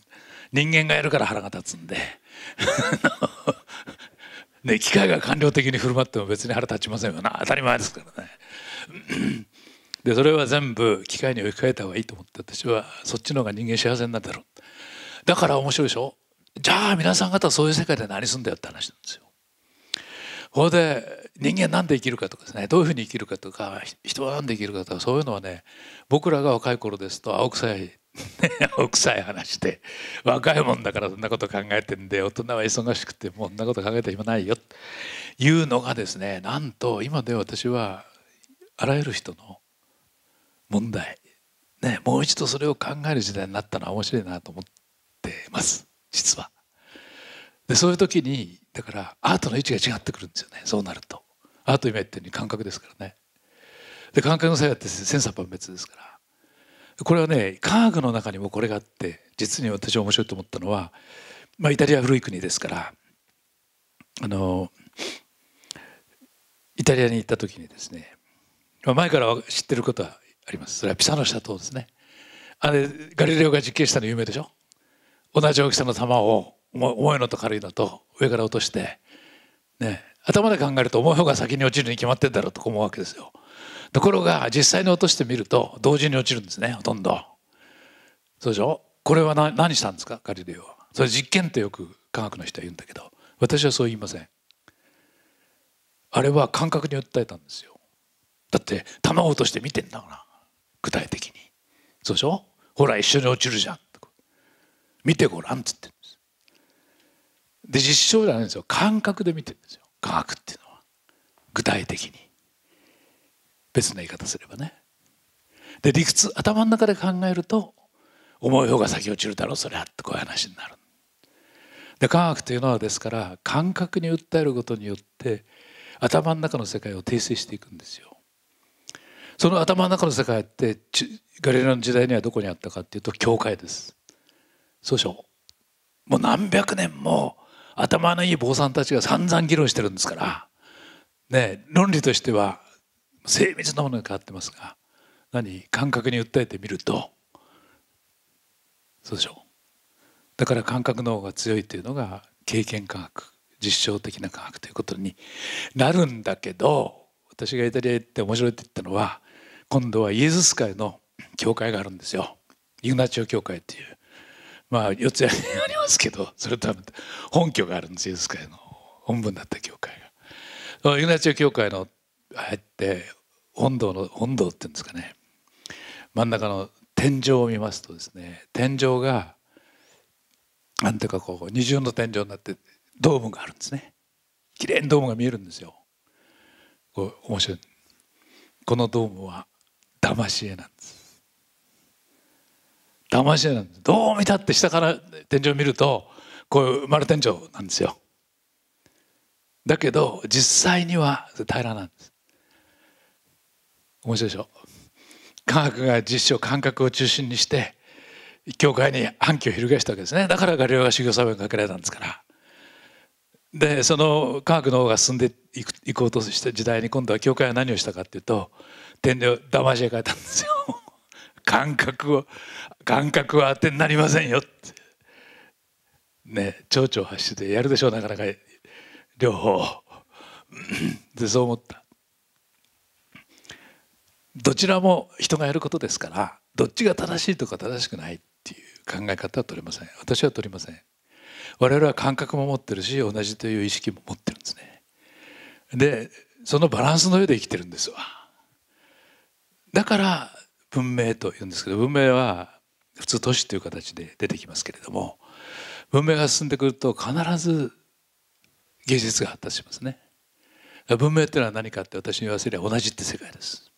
人間がやるから腹が立つんでね、機械が官僚的に振る舞っても別に腹立ちませんよな、当たり前ですからねでそれは全部機械に置き換えた方がいいと思って、私はそっちの方が人間幸せになるだろう。だから面白いでしょ。じゃあ皆さん方はそういう世界で何すんだよって話なんですよ。これで人間なんで生きるかとかですね、どういうふうに生きるかとか、人はなんで生きるかとか、そういうのはね、僕らが若い頃ですと青臭い青臭い話で、若いもんだからそんなこと考えてんで、大人は忙しくてもうそんなこと考えて暇ないよっていうのがですね、なんと今で私はあらゆる人の問題、ね、もう一度それを考える時代になったのは面白いなと思ってます実は。でそういう時にだからアートの位置が違ってくるんですよね。そうなるとアート今言ったように感覚ですからね。で感覚の作用って千差万別ですから、これはね科学の中にもこれがあって、実に私は面白いと思ったのは、まあ、イタリアは古い国ですから、あのイタリアに行った時にですね、まあ、前から知ってることはあります。それはピサの斜塔ですね。あれガリレオが実験したの有名でしょ。同じ大きさの球を重いのと軽いのと上から落として、ね、頭で考えると重い方が先に落ちるに決まってんだろうと思うわけですよ。ところが実際に落としてみると同時に落ちるんですね、ほとんど。そうでしょ。これは 何, 何したんですかガリレオは。それ実験ってよく科学の人は言うんだけど、私はそう言いません。あれは感覚に訴えたんですよ。だって球を落として見てんだから具体的に。そうでしょ。ほら一緒に落ちるじゃん、見てごらんっつってんです。で実証じゃないんですよ、感覚で見てるんですよ科学っていうのは。具体的に別の言い方すればね。で理屈頭の中で考えると重い方が先落ちるだろうそりゃってこういう話になる。で科学というのはですから感覚に訴えることによって頭の中の世界を訂正していくんですよ。その頭の中の世界ってガリレオの時代にはどこにあったかっていうと教会です。そうでしょ。もう何百年も頭のいい坊さんたちが散々議論してるんですから、ね、論理としては精密なものが変わってますが、何感覚に訴えてみると、そうでしょ。だから感覚の方が強いというのが経験科学、実証的な科学ということになるんだけど、私がイタリア行って面白いって言ったのは、今度はイエズス会の教会があるんですよ。イグナチオ教会っていう、まあ四つ谷にありますけど、それとは本拠があるんです。イエズス会の本分だった教会が、イグナチオ教会の入って本堂の本堂っていうんですかね、真ん中の天井を見ますとですね、天井がなんていうかこう二重の天井になってドームがあるんですね。きれいにドームが見えるんですよ。こう面白い、このドームは騙し絵なんです。騙し絵なんです。どう見たって下から天井を見るとこういう丸天井なんですよ。だけど実際には平らなんです。面白いでしょ。科学が実証感覚を中心にして教会に反旗を翻したわけですね。だからガリレオが修行作業にかけられたんですから。でその科学の方が進んでいくいこうとした時代に、今度は教会は何をしたかっていうと、天井騙し絵描いたんですよ。感覚を感覚は当てになりませんよってね、蝶々発してやるでしょう、なかなか両方で。そう思った。どちらも人がやることですから、どっちが正しいとか正しくないっていう考え方は取れません。私は取りません。我々は感覚も持ってるし、同じという意識も持ってるんですね。でそのバランスの上で生きてるんですわ。だから文明と言うんですけど、文明は普通都市という形で出てきますけれども、文明が進んでくると必ず芸術が発達しますね。文明っていうのは何かって、私に言わせれば同じって世界です。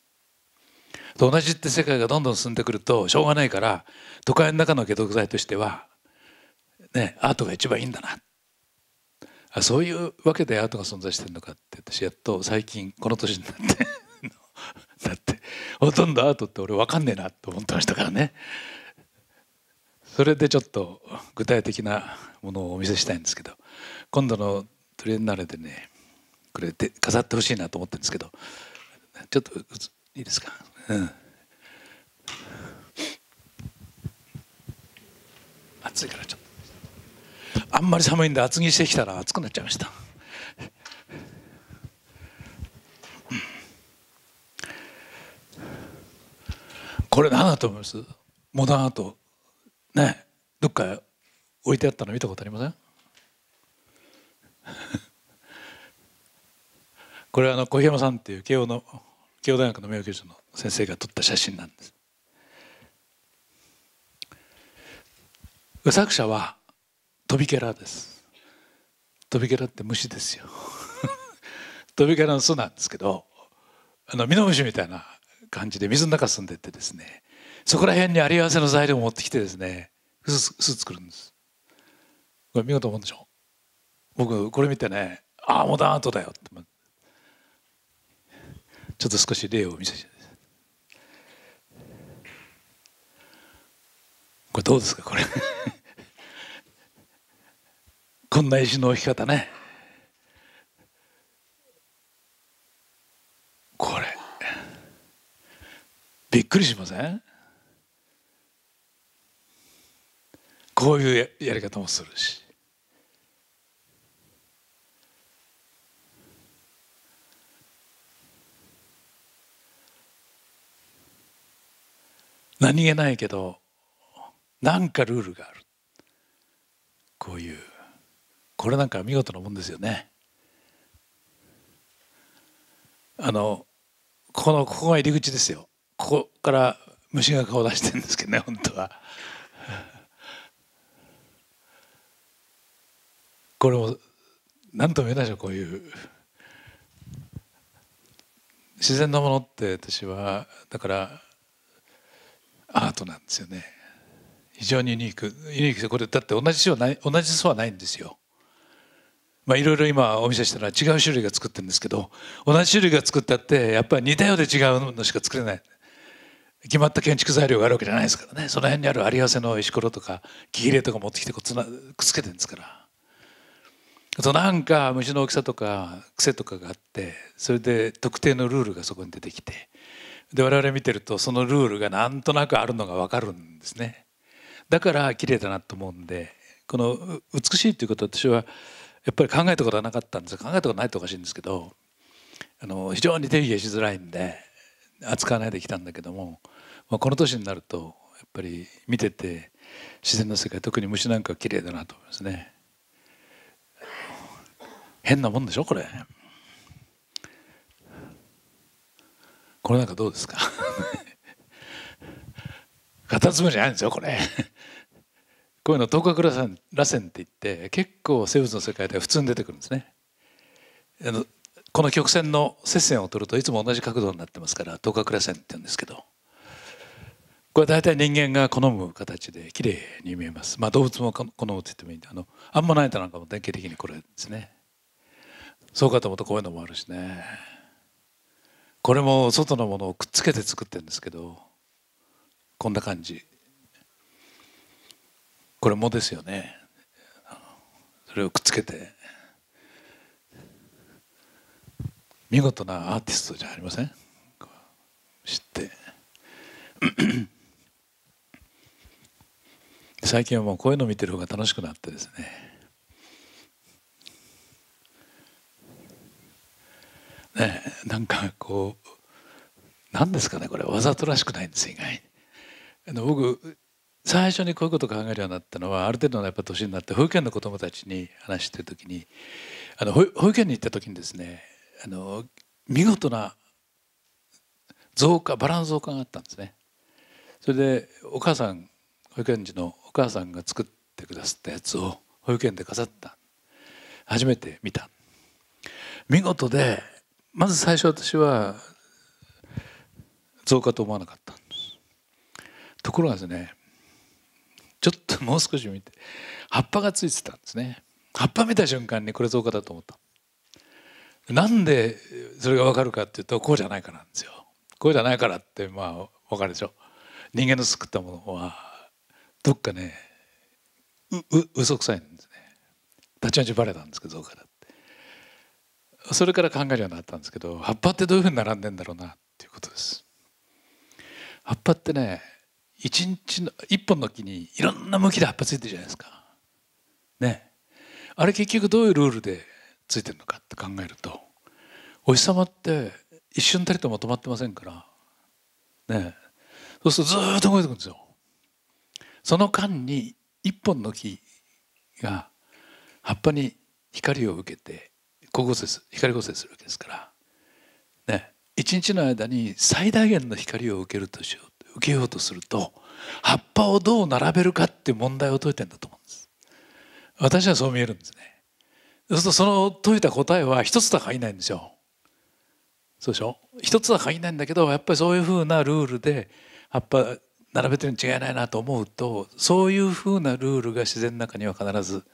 同じって世界がどんどん進んでくるとしょうがないから、都会の中の解毒剤としては、ね、アートが一番いいんだな、あそういうわけでアートが存在してるのかって、私やっと最近この年になってだってほとんどアートって俺分かんねえなと思ってましたからね。それでちょっと具体的なものをお見せしたいんですけど、今度のトリエンナーレでね、これで飾ってほしいなと思ってるんですけど、ちょっといいですか、うん、暑いからちょっとあんまり寒いんで厚着してきたら暑くなっちゃいました。これ何だと思います？モダンアートね、どっか置いてあったの見たことありません？これはあの小檜山さんっていう慶応の慶応大学の名誉教授の先生が撮った写真なんです。作者はトビケラです。トビケラって虫ですよ。トビケラの巣なんですけど、あのミノムシみたいな感じで水の中住んでってですね、そこら辺にあり合わせの材料を持ってきてですね、巣作るんです。これ見事もんでしょ。僕これ見てね、ああモダンアートだよって。ちょっと少し例を見せて、これどうですかこれこんな石の置き方ね。これびっくりしません？こういう や, やり方もするし、何気ないけどなんかルールがある、こういう、これなんか見事なもんですよね。あのここのここが入り口ですよ。ここから虫が顔出してるんですけどね、本当は。これも何とも言えないでしょ。こういう自然なものって私はだからアートなんですよね。非常にユニーク、ユニークで、これだって同じ種はない、同じ種はないんですよ。まあいろいろ今お見せしたら違う種類が作ってるんですけど、同じ種類が作ったってやっぱり似たようで違うのしか作れない、決まった建築材料があるわけじゃないですからね。その辺にある有り合わせの石ころとか木切れとか持ってきてこうつなくっつけてるんですから、あとなんか虫の大きさとか癖とかがあって、それで特定のルールがそこに出てきて、で我々見てるとそのルールがなんとなくあるのが分かるんですね。だから綺麗だなと思うんで、この美しいということは私はやっぱり考えたことはなかったんです。考えたことないとおかしいんですけど、あの非常に定義がしづらいんで扱わないできたんだけども、まあ、この年になるとやっぱり見てて自然の世界、特に虫なんか綺麗だなと思いますね。変なもんでしょこれ。これなんかどうですかカタツムリじゃないんですよこれこういうの等角螺旋っていって結構生物の世界では普通に出てくるんですね。あのこの曲線の接線を取るといつも同じ角度になってますから等角螺旋って言うんですけど、これ大体人間が好む形で綺麗に見えます。まあ動物も好むって言ってもいいんで、あのアンモナイトなんかも典型的にこれですね。そうかと思うとこういうのもあるしね。これも外のものをくっつけて作ってるんですけど、こんな感じ。これもですよね。それをくっつけて見事なアーティストじゃありません？知って最近はもうこういうの見てる方が楽しくなってですね。ねえ、なんかこう何ですかね、これわざとらしくないんです、意外。あの僕最初にこういうことを考えるようになったのは、ある程度のやっぱ年になって保育園の子どもたちに話してる時に、あの保育園に行った時にですね、あの見事な増加、バランス増加があったんですね。それでお母さん、保育園児のお母さんが作ってくださったやつを保育園で飾った、初めて見た。見事で、まず最初私は増加と思わなかったんです。ところがですね、ちょっともう少し見て、葉っぱがついてたんですね。葉っぱ見た瞬間にこれ造花だと思った。なんでそれが分かるかっていうと、こうじゃないからなんですよ。こうじゃないからって、まあ分かるでしょ。人間の作ったものはどっかね、うう嘘くさいんですね。たちまちバレたんですけど、造花だって。それから考えるようになったんですけど、葉っぱってどういうふうに並んでんだろうなっていうことです。葉っぱってね、一日の一本の木にいろんな向きで葉っぱついてるじゃないですかね。あれ結局どういうルールでついてるのかって考えると、お日様って一瞬たりとも止まってませんからね。そうするとずっと動いてくるんですよ。その間に一本の木が葉っぱに光を受けて光合成する、光合成するわけですからね。一日の間に最大限の光を受けるとしよう受けようとすると、葉っぱをどう並べるかっていう問題を解いてんだと思うんです。私はそう見えるんですね。そうするとその解いた答えは一つだかいないんですよ。そうでしょ。一つだかいないんだけど、やっぱりそういうふうなルールで葉っぱ並べてるに違いないなと思うと、そういうふうなルールが自然の中には必ず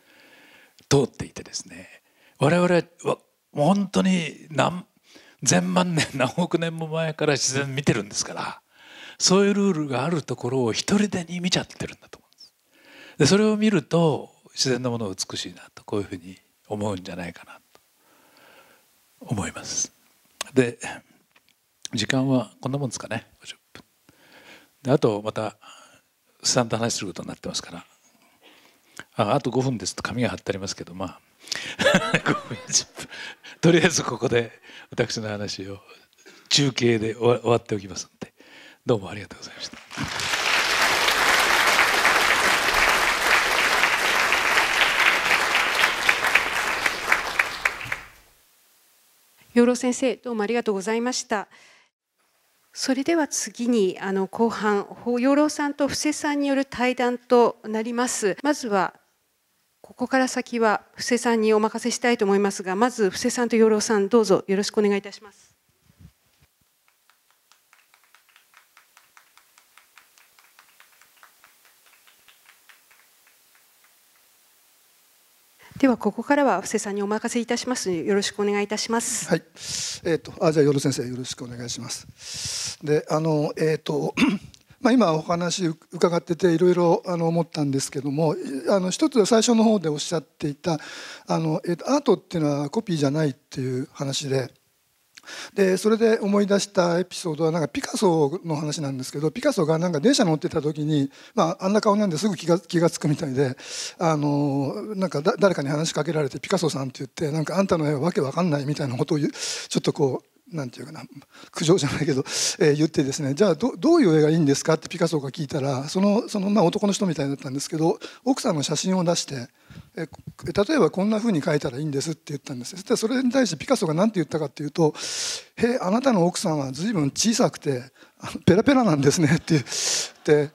通っていてですね、我々は本当に何千万年何億年も前から自然見てるんですから、そういうルールがあるところを一人でに見ちゃってるんだと思うんででそれを見ると自然なものは美しいなと、こういうふうに思うんじゃないかなと思います。で時間はこんなもんですかね、ごじゅっぷんで、あとまたスタンド話することになってますから、 あ, あとごふんですと紙が貼ってありますけど、まあごふんじゅっぷんとりあえずここで私の話を中継で終わっておきますので、どうもありがとうございました。養老先生、どうもありがとうございました。それでは次にあの後半、養老さんと布施さんによる対談となります。まずはここから先は布施さんにお任せしたいと思いますが、まず布施さんと養老さん、どうぞよろしくお願いいたします。ではここからは布施さんにお任せいたしますので、よろしくお願いいたします。はい、えーと、あ、じゃあ養老先生よろしくお願いします。で、あの、えーとまあ、今お話伺ってていろいろ思ったんですけども、あの一つは最初の方でおっしゃっていたあの、えーと、アートっていうのはコピーじゃないっていう話で、でそれで思い出したエピソードはなんかピカソの話なんですけど、ピカソがなんか電車乗ってた時に、まあ、あんな顔なんですぐ気が、気が付くみたいで、あのなんかだ誰かに話しかけられて「ピカソさん」って言って、なんか「あんたの絵はわけわかんない」みたいなことをちょっとこう。なんていうかな、苦情じゃないけど、えー、言ってですね、じゃあ ど, どういう絵がいいんですかってピカソが聞いたら、その、そのまあ男の人みたいだったんですけど、奥さんの写真を出して、えー、例えばこんな風に描いたらいいんですって言ったんです。そしたらそれに対してピカソが何て言ったかっていうと「へ、あなたの奥さんは随分小さくてペラペラなんですね」って言って。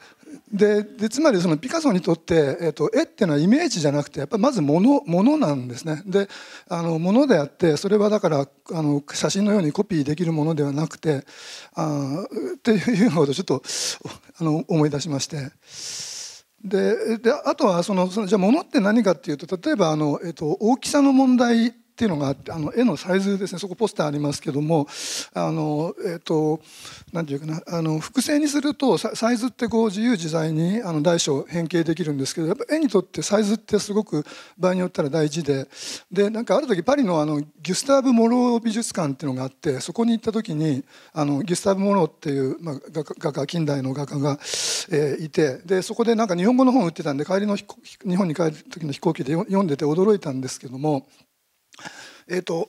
ででつまりそのピカソにとって、えー、と絵っていうのはイメージじゃなくてやっぱりまず物、物なんですね。であの物であって、それはだからあの写真のようにコピーできるものではなくて、あっていうことをちょっとあの思い出しまして、でであとはそのそのじゃあ物って何かっていうと、例えばあの、えー、と大きさの問題っていうのがあって、あの絵のサイズですね。そこポスターありますけども、あのえっと何て言うかな、あの複製にするとサイズってこう自由自在にあの大小変形できるんですけど、やっぱ絵にとってサイズってすごく場合によったら大事で、でなんかある時パリのあのギュスターブ・モロー美術館っていうのがあって、そこに行った時にあのギュスターブ・モローっていう、まあ、画家、近代の画家が、えー、いて、でそこでなんか日本語の本売ってたんで、帰りの日本に帰る時の飛行機で読んでて驚いたんですけども。えっと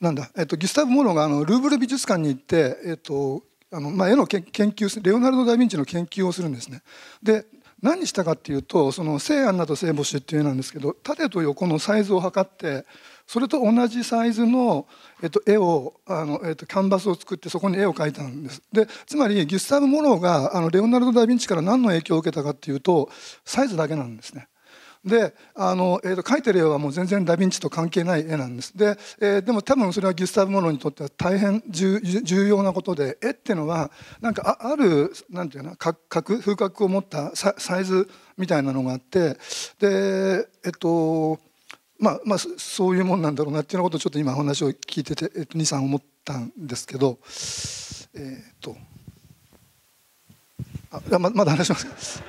なんだ、えっとギュスタブ・モロがあのルーブル美術館に行って、えっとあのまあ、絵の研究、レオナルド・ダ・ヴィンチの研究をするんですね。で何したかっていうと、その聖アンナと聖母子っていう絵なんですけど、縦と横のサイズを測って、それと同じサイズの、えっと、絵をあの、えっと、キャンバスを作って、そこに絵を描いたんです。でつまりギュスタブ・モロがあのレオナルド・ダ・ヴィンチから何の影響を受けたかっていうと、サイズだけなんですね。であの、えー、と描いてる絵はもう全然ダ・ヴィンチと関係ない絵なんです。で、えー、でも多分それはギュスタブ・モロにとっては大変重要なことで、絵っていうのはなんか あ, あるなんていうかな、角風格を持った サ, サイズみたいなのがあって、でえっ、ー、とまあまあそういうもんなんだろうなっていうようなことをちょっと今お話を聞いてて、えー、とにさん思ったんですけど、えっ、ー、とあ ま, まだ話します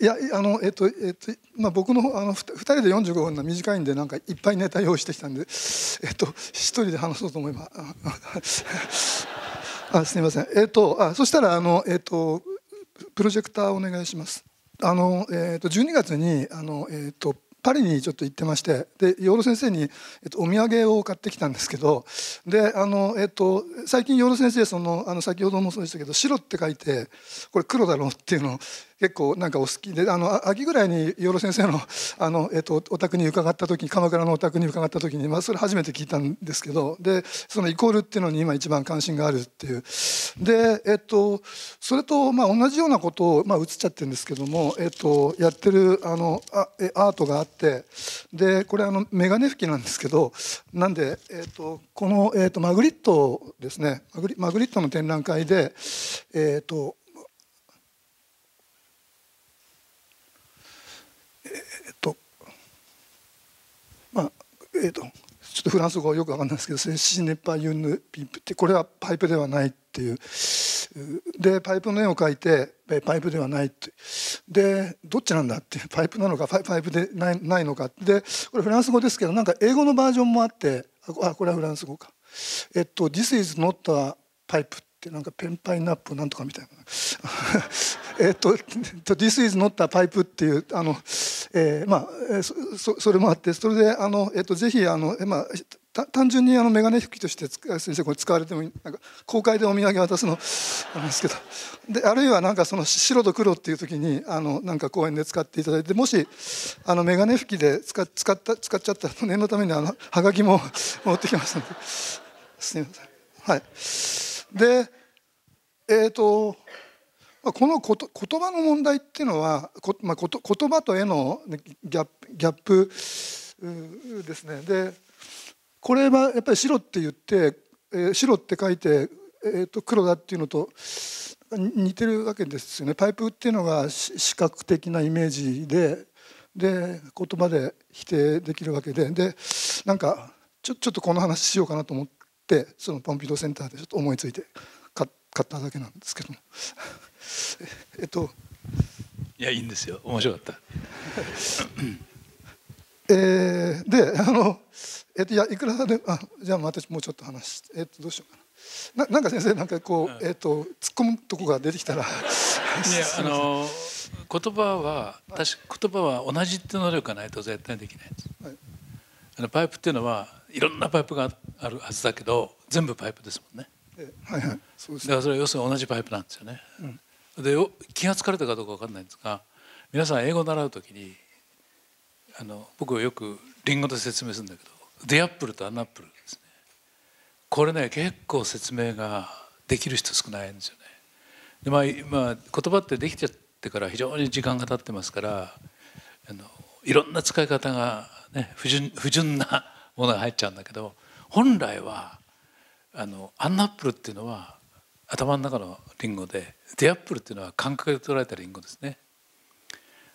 いやあのえっとえっとまあ、僕の、 あのふたりでよんじゅうごふんの短いんで、なんかいっぱいネタ用意してきたんで、えっと、ひとりで話そうと思いますあ、すみません、えっと、あそしたらあの、えっと、プロジェクターお願いします。あの、えっと、じゅうにがつにあの、えっと、パリにちょっと行ってまして、で養老先生に、えっと、お土産を買ってきたんですけど、であの、えっと、最近養老先生そのあの先ほどもそうでしたけど、白って書いてこれ黒だろうっていうのを結構なんかお好きで、あの秋ぐらいに養老先生の、 あの、えっと、お宅に伺った時に、鎌倉のお宅に伺った時に、まあ、それ初めて聞いたんですけど、でそのイコールっていうのに今一番関心があるっていう。で、えっと、それとまあ同じようなことを、まあ、映っちゃってるんですけども、えっと、やってるあのあアートがあって、でこれあのメガネ拭きなんですけど、なんで、えっと、この、えっと、マグリットですね、マグリ、マグリットの展覧会で、えっとまあえー、とちょっとフランス語はよく分かんないですけど、セシネパユヌピープって、これはパイプではないっていう。でパイプの絵を描いてパイプではないって。でどっちなんだってパイプなのかパイプでない、ないのかでこれフランス語ですけどなんか英語のバージョンもあってあこれはフランス語かえっと「This is not a pipe」ってなんかペンパイナップなんとかみたいなえっと「This is not a pipe」っていうあの、えー、まあ そ, それもあってそれであの、えっと、ぜひあの、まあ単純にあのメガネ引きとして先生これ使われてもいいなんか公開でお土産渡すのなんですけどであるいはなんかその白と黒っていう時にあのなんか公演で使っていただいてもしあのメガネ拭きで使っ、使った、使っちゃったら念のためにあのはがきも持ってきましたのですみません。はい、でえっとこのこと言葉の問題っていうのはこ、まあ、こと言葉と絵のギャップ、ギャップですね。でこれはやっぱり白って言って、えー、白って書いて、えー、と黒だっていうのと似てるわけですよね。パイプっていうのが視覚的なイメージでで言葉で否定できるわけででなんかちょ、ちょっとこの話しようかなと思ってそのポンピドーセンターでちょっと思いついて買っただけなんですけどもえっといやいいんですよ面白かった。えー、であの、えっと、いやいくらであじゃあまたもうちょっと話して、えっと、どうしようかな な, なんか先生なんかこう、うんえっと、突っ込むとこが出てきたらいやあの言葉は確か言葉は同じって能力がないと絶対できないんです、はい、あのパイプっていうのはいろんなパイプがあるはずだけど全部パイプですもんね。はいはいそうですね。だからそれは要するに同じパイプなんですよね、うん、で気が付かれたかどうか分かんないんですが皆さん英語を習うときにあの僕はよくリンゴで説明するんだけどディアップルとアナップルですね。これね結構説明ができる人少ないんですよね。で、まあ、今言葉ってできちゃってから非常に時間が経ってますからあのいろんな使い方が、ね、不純、不純なものが入っちゃうんだけど本来はあのアナップルっていうのは頭の中のリンゴでディアップルっていうのは感覚で捉えたリンゴですね。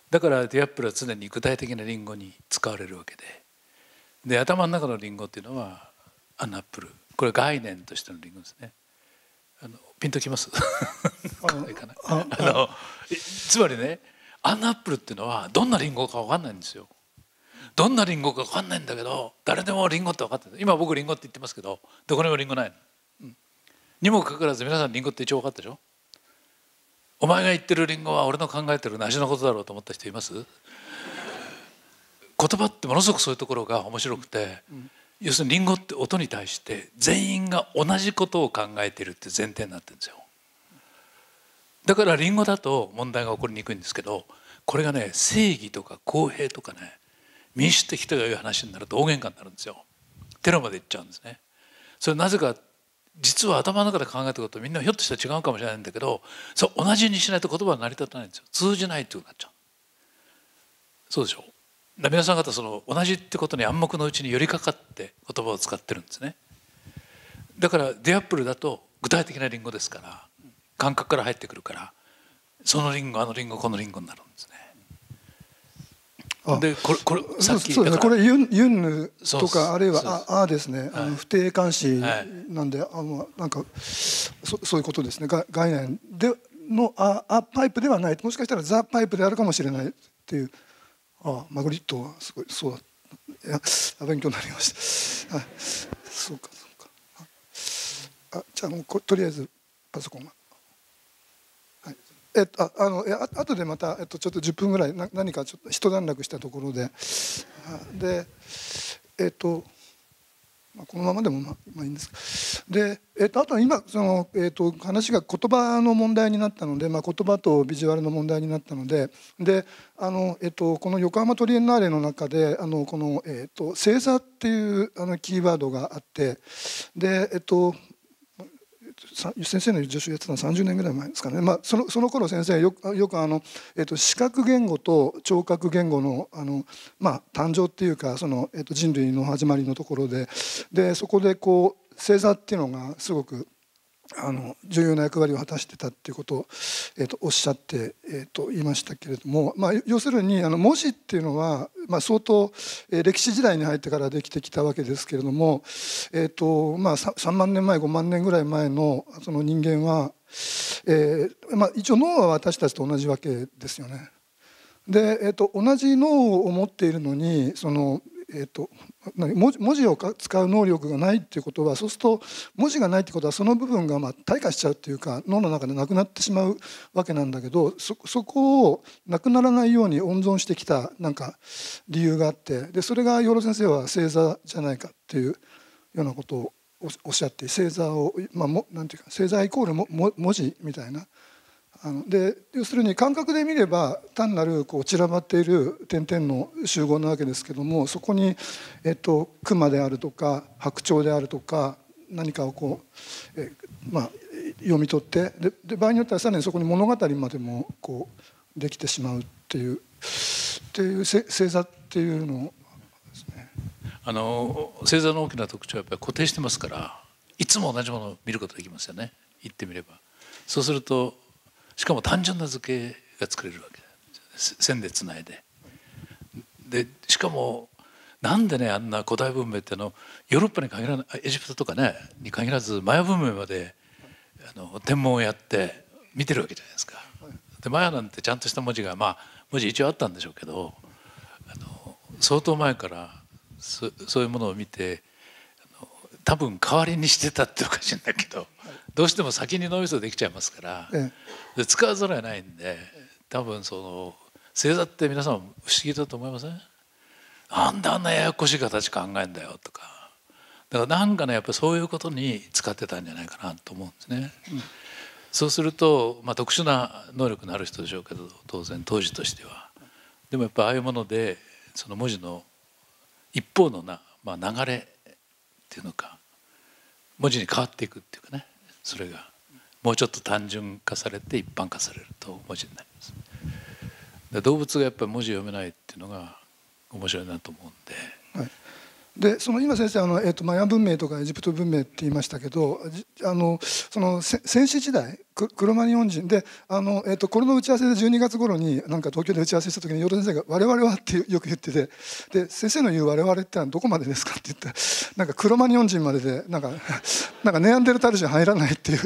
だからディアップルは常に具体的なリンゴに使われるわけでで頭の中のリンゴっていうのはアナップルこれ概念としてのリンゴですね。あのピンときますつまりねアナップルっていうのはどんなリンゴか分かんないんですよ。どんなリンゴか分かんないんだけど誰でもリンゴって分かってる。今僕リンゴって言ってますけどどこにもリンゴないの、うん、にもかかわらず皆さんリンゴって一応分かったでしょ。お前が言ってるリンゴは俺の考えてる梨のことだろうと思った人います？言葉ってものすごくそういうところが面白くて、うん、要するにリンゴって音に対して全員が同じことを考えてるって前提になってるんですよ。だからリンゴだと問題が起こりにくいんですけどこれがね正義とか公平とかね民主的という話になると大喧嘩になるんですよ。テロまでいっちゃうんですね。それなぜか実は頭の中で考えたことみんなひょっとしたら違うかもしれないんだけどそう同じにしないと言葉は成り立たないんですよ。通じないっていうことになっちゃう。そうでしょう。皆さん方その同じってことに暗黙のうちに寄りかかって言葉を使ってるんですね。だからディアップルだと具体的なリンゴですから感覚から入ってくるからそのリンゴあのリンゴこのリンゴになるんですね。でこれこれさっきそうですねこれユンユンヌとかあるいはああですねあの不定冠詞なんで、はい、あのなんか そ, そういうことですね。概念でのああパイプではないもしかしたらザパイプであるかもしれないっていうあマグリットはすごいそうだいや勉強になりました。はい、そうかそうかあじゃあもうこ、とりあえずパソコンは。えっと、あ, あのあとでまた、えっと、ちょっとじゅっぷんぐらいな何かちょっと一段落したところででえっと、まあ、このままでもまあ、まあ、いいんですで、えっと、あと今その、えっと、話が言葉の問題になったので、まあ、言葉とビジュアルの問題になったのでであの、えっと、この横浜トリエンナーレの中であのこの、えっと、正座っていうあのキーワードがあってでえっと先生の助手やってたのはさんじゅうねんぐらい前ですかね、まあ、そのその頃先生よく、よくあの、えっと、視覚言語と聴覚言語の、あの、まあ、誕生っていうかその、えっと、人類の始まりのところで、でそこでこう正座っていうのがすごくあの重要な役割を果たしてたっていうことを、えっと、おっしゃって、えっと、言いましたけれども、まあ、要するにあの文字っていうのは、まあ、相当、えー、歴史時代に入ってからできてきたわけですけれども、えっとまあ、さんまんねんまえごまんねんぐらい前の、その人間は、えーまあ、一応脳は私たちと同じわけですよね。で、えー、と同じ脳を持っているのにその、えー、と文字を使う能力がないっていうことは、そうすると文字がないってことはその部分がまあ退化しちゃうっていうか、脳の中でなくなってしまうわけなんだけど、そ、そこをなくならないように温存してきたなんか理由があって、でそれが養老先生は正座じゃないかっていうようなことをおっしゃって、正座を、まあ、もなんていうか正座イコールもも文字みたいな。あので要するに感覚で見れば単なるこう散らばっている点々の集合なわけですけども、そこに、えっと、熊であるとか白鳥であるとか何かをこう、えまあ、読み取って、でで場合によってはさらにそこに物語までもこうできてしまうっていうっていう正座っていうのですね。あの正座の大きな特徴はやっぱり固定してますから、いつも同じものを見ることができますよね、言ってみれば。そうするとしかも単純な図形が作れるわけです。線でつないで。でしかもなんでね、あんな古代文明ってあのヨーロッパに限らない、エジプトとかねに限らずマヤ文明まであの天文をやって見てるわけじゃないですか。でマヤなんてちゃんとした文字が、まあ文字一応あったんでしょうけど、あの相当前からそ、そういうものを見て、あの多分代わりにしてたっておかしいんだけど。どうしても先に脳みそできちゃいますから、ええ、で使わざるを得ないんで、多分その正座って皆さん不思議だと思いません？なんであんなややこしい形考えんだよとか、だからなんかねやっぱりそういうことに使ってたんじゃないかなと思うんですね。うん、そうすると、まあ、特殊な能力のある人でしょうけど、当然当時としては。でもやっぱああいうものでその文字の一方のな、まあ、流れっていうのか、文字に変わっていくっていうかね。それがもうちょっと単純化されて一般化されると文字になります。で動物がやっぱり文字を読めないっていうのが面白いなと思うんで。はい、でその今先生あの、えー、とマヤ文明とかエジプト文明って言いましたけど、あのその先史時代クロマニオン人で、あの、えー、とこれの打ち合わせでじゅうにがつ頃になんか東京で打ち合わせした時に養老先生が「我々は」ってよく言ってて、で先生の言う「我々」ってのはどこまでですかって言って、なんかクロマニオン人まででなんか、なんかネアンデルタール人入らないっていう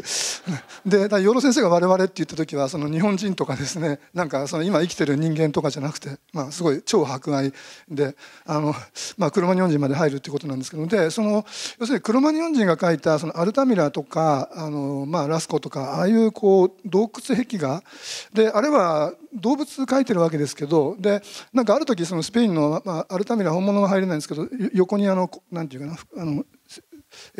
で、だ養老先生が「我々」って言った時はその日本人とかですね、なんかその今生きてる人間とかじゃなくて、まあ、すごい超博愛で、あの、まあ、クロマニオン人まで入るってことなんですけど、でその要するにクロマニオン人が書いたそのアルタミラとか、あの、まあ、ラスコとかああいうこう洞窟壁画で、あれは動物描いてるわけですけど、でなんかある時そのスペインの、まあ、アルタミラ本物は入れないんですけど、横にあのなんていうかな、あの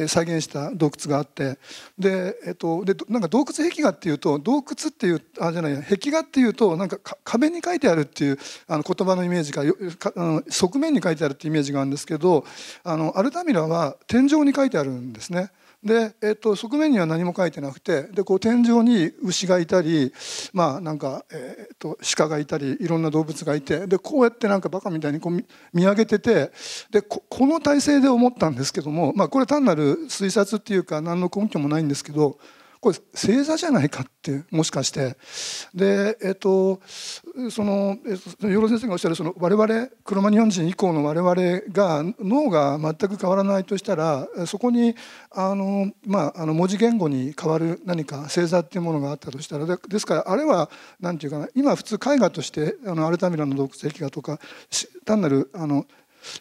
再現した洞窟があって、で、えっと、でなんか洞窟壁画っていうと、洞窟っていうあじゃないや壁画っていうとなんか壁に書いてあるっていうあの言葉のイメージか、かあの側面に書いてあるっていうイメージがあるんですけど、あのアルタミラは天井に書いてあるんですね。でえっと、側面には何も書いてなくて、でこう天井に牛がいたり、まあなんか、えっと、鹿がいたりいろんな動物がいて、でこうやってなんかバカみたいにこう 見, 見上げてて、で こ, この体勢で思ったんですけども、まあ、これ単なる推察っていうか何の根拠もないんですけど、これ正座じゃないかって、もしかして。でえっとその養老先生がおっしゃるその我々クロマニオン人以降の我々が脳が全く変わらないとしたら、そこにあの、まあ、あの文字言語に変わる何か正座っていうものがあったとしたら、で、ですからあれは何て言うかな、今普通絵画としてあのアルタミラの洞窟壁画とか単なるあの、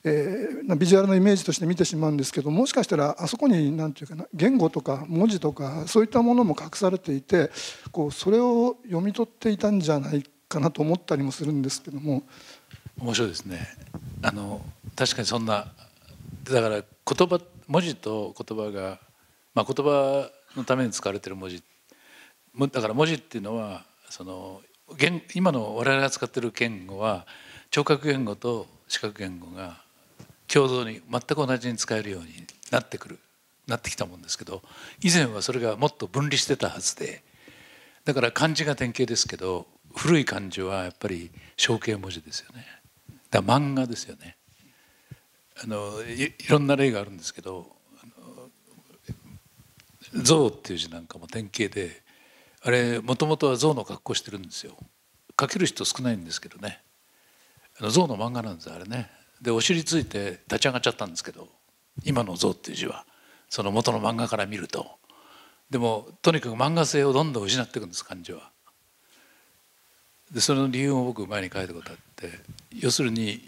えー、ビジュアルのイメージとして見てしまうんですけど、もしかしたらあそこに何て言うかな、言語とか文字とかそういったものも隠されていて、こうそれを読み取っていたんじゃないかかなと思ったりもするんですけども。面白いですね。あの確かにそんな、だから言葉、文字と言葉が、まあ、言葉のために使われてる文字だから、文字っていうのはその言今の我々が使ってる言語は聴覚言語と視覚言語が共同に全く同じに使えるようになってくるなってきたもんですけど、以前はそれがもっと分離してたはずで、だから漢字が典型ですけど。古い漢字はやっぱり象形文字ですよね。だから漫画ですよね。あの い, いろんな例があるんですけど、象っていう字なんかも典型で、あれもともとは象の格好してるんですよ。描ける人少ないんですけどね。あの象の漫画なんですあれね。でお尻ついて立ち上がっちゃったんですけど、今の象っていう字はその元の漫画から見ると、でもとにかく漫画性をどんどん失っていくんです漢字は。でその理由も僕前に書いたことあって、要するに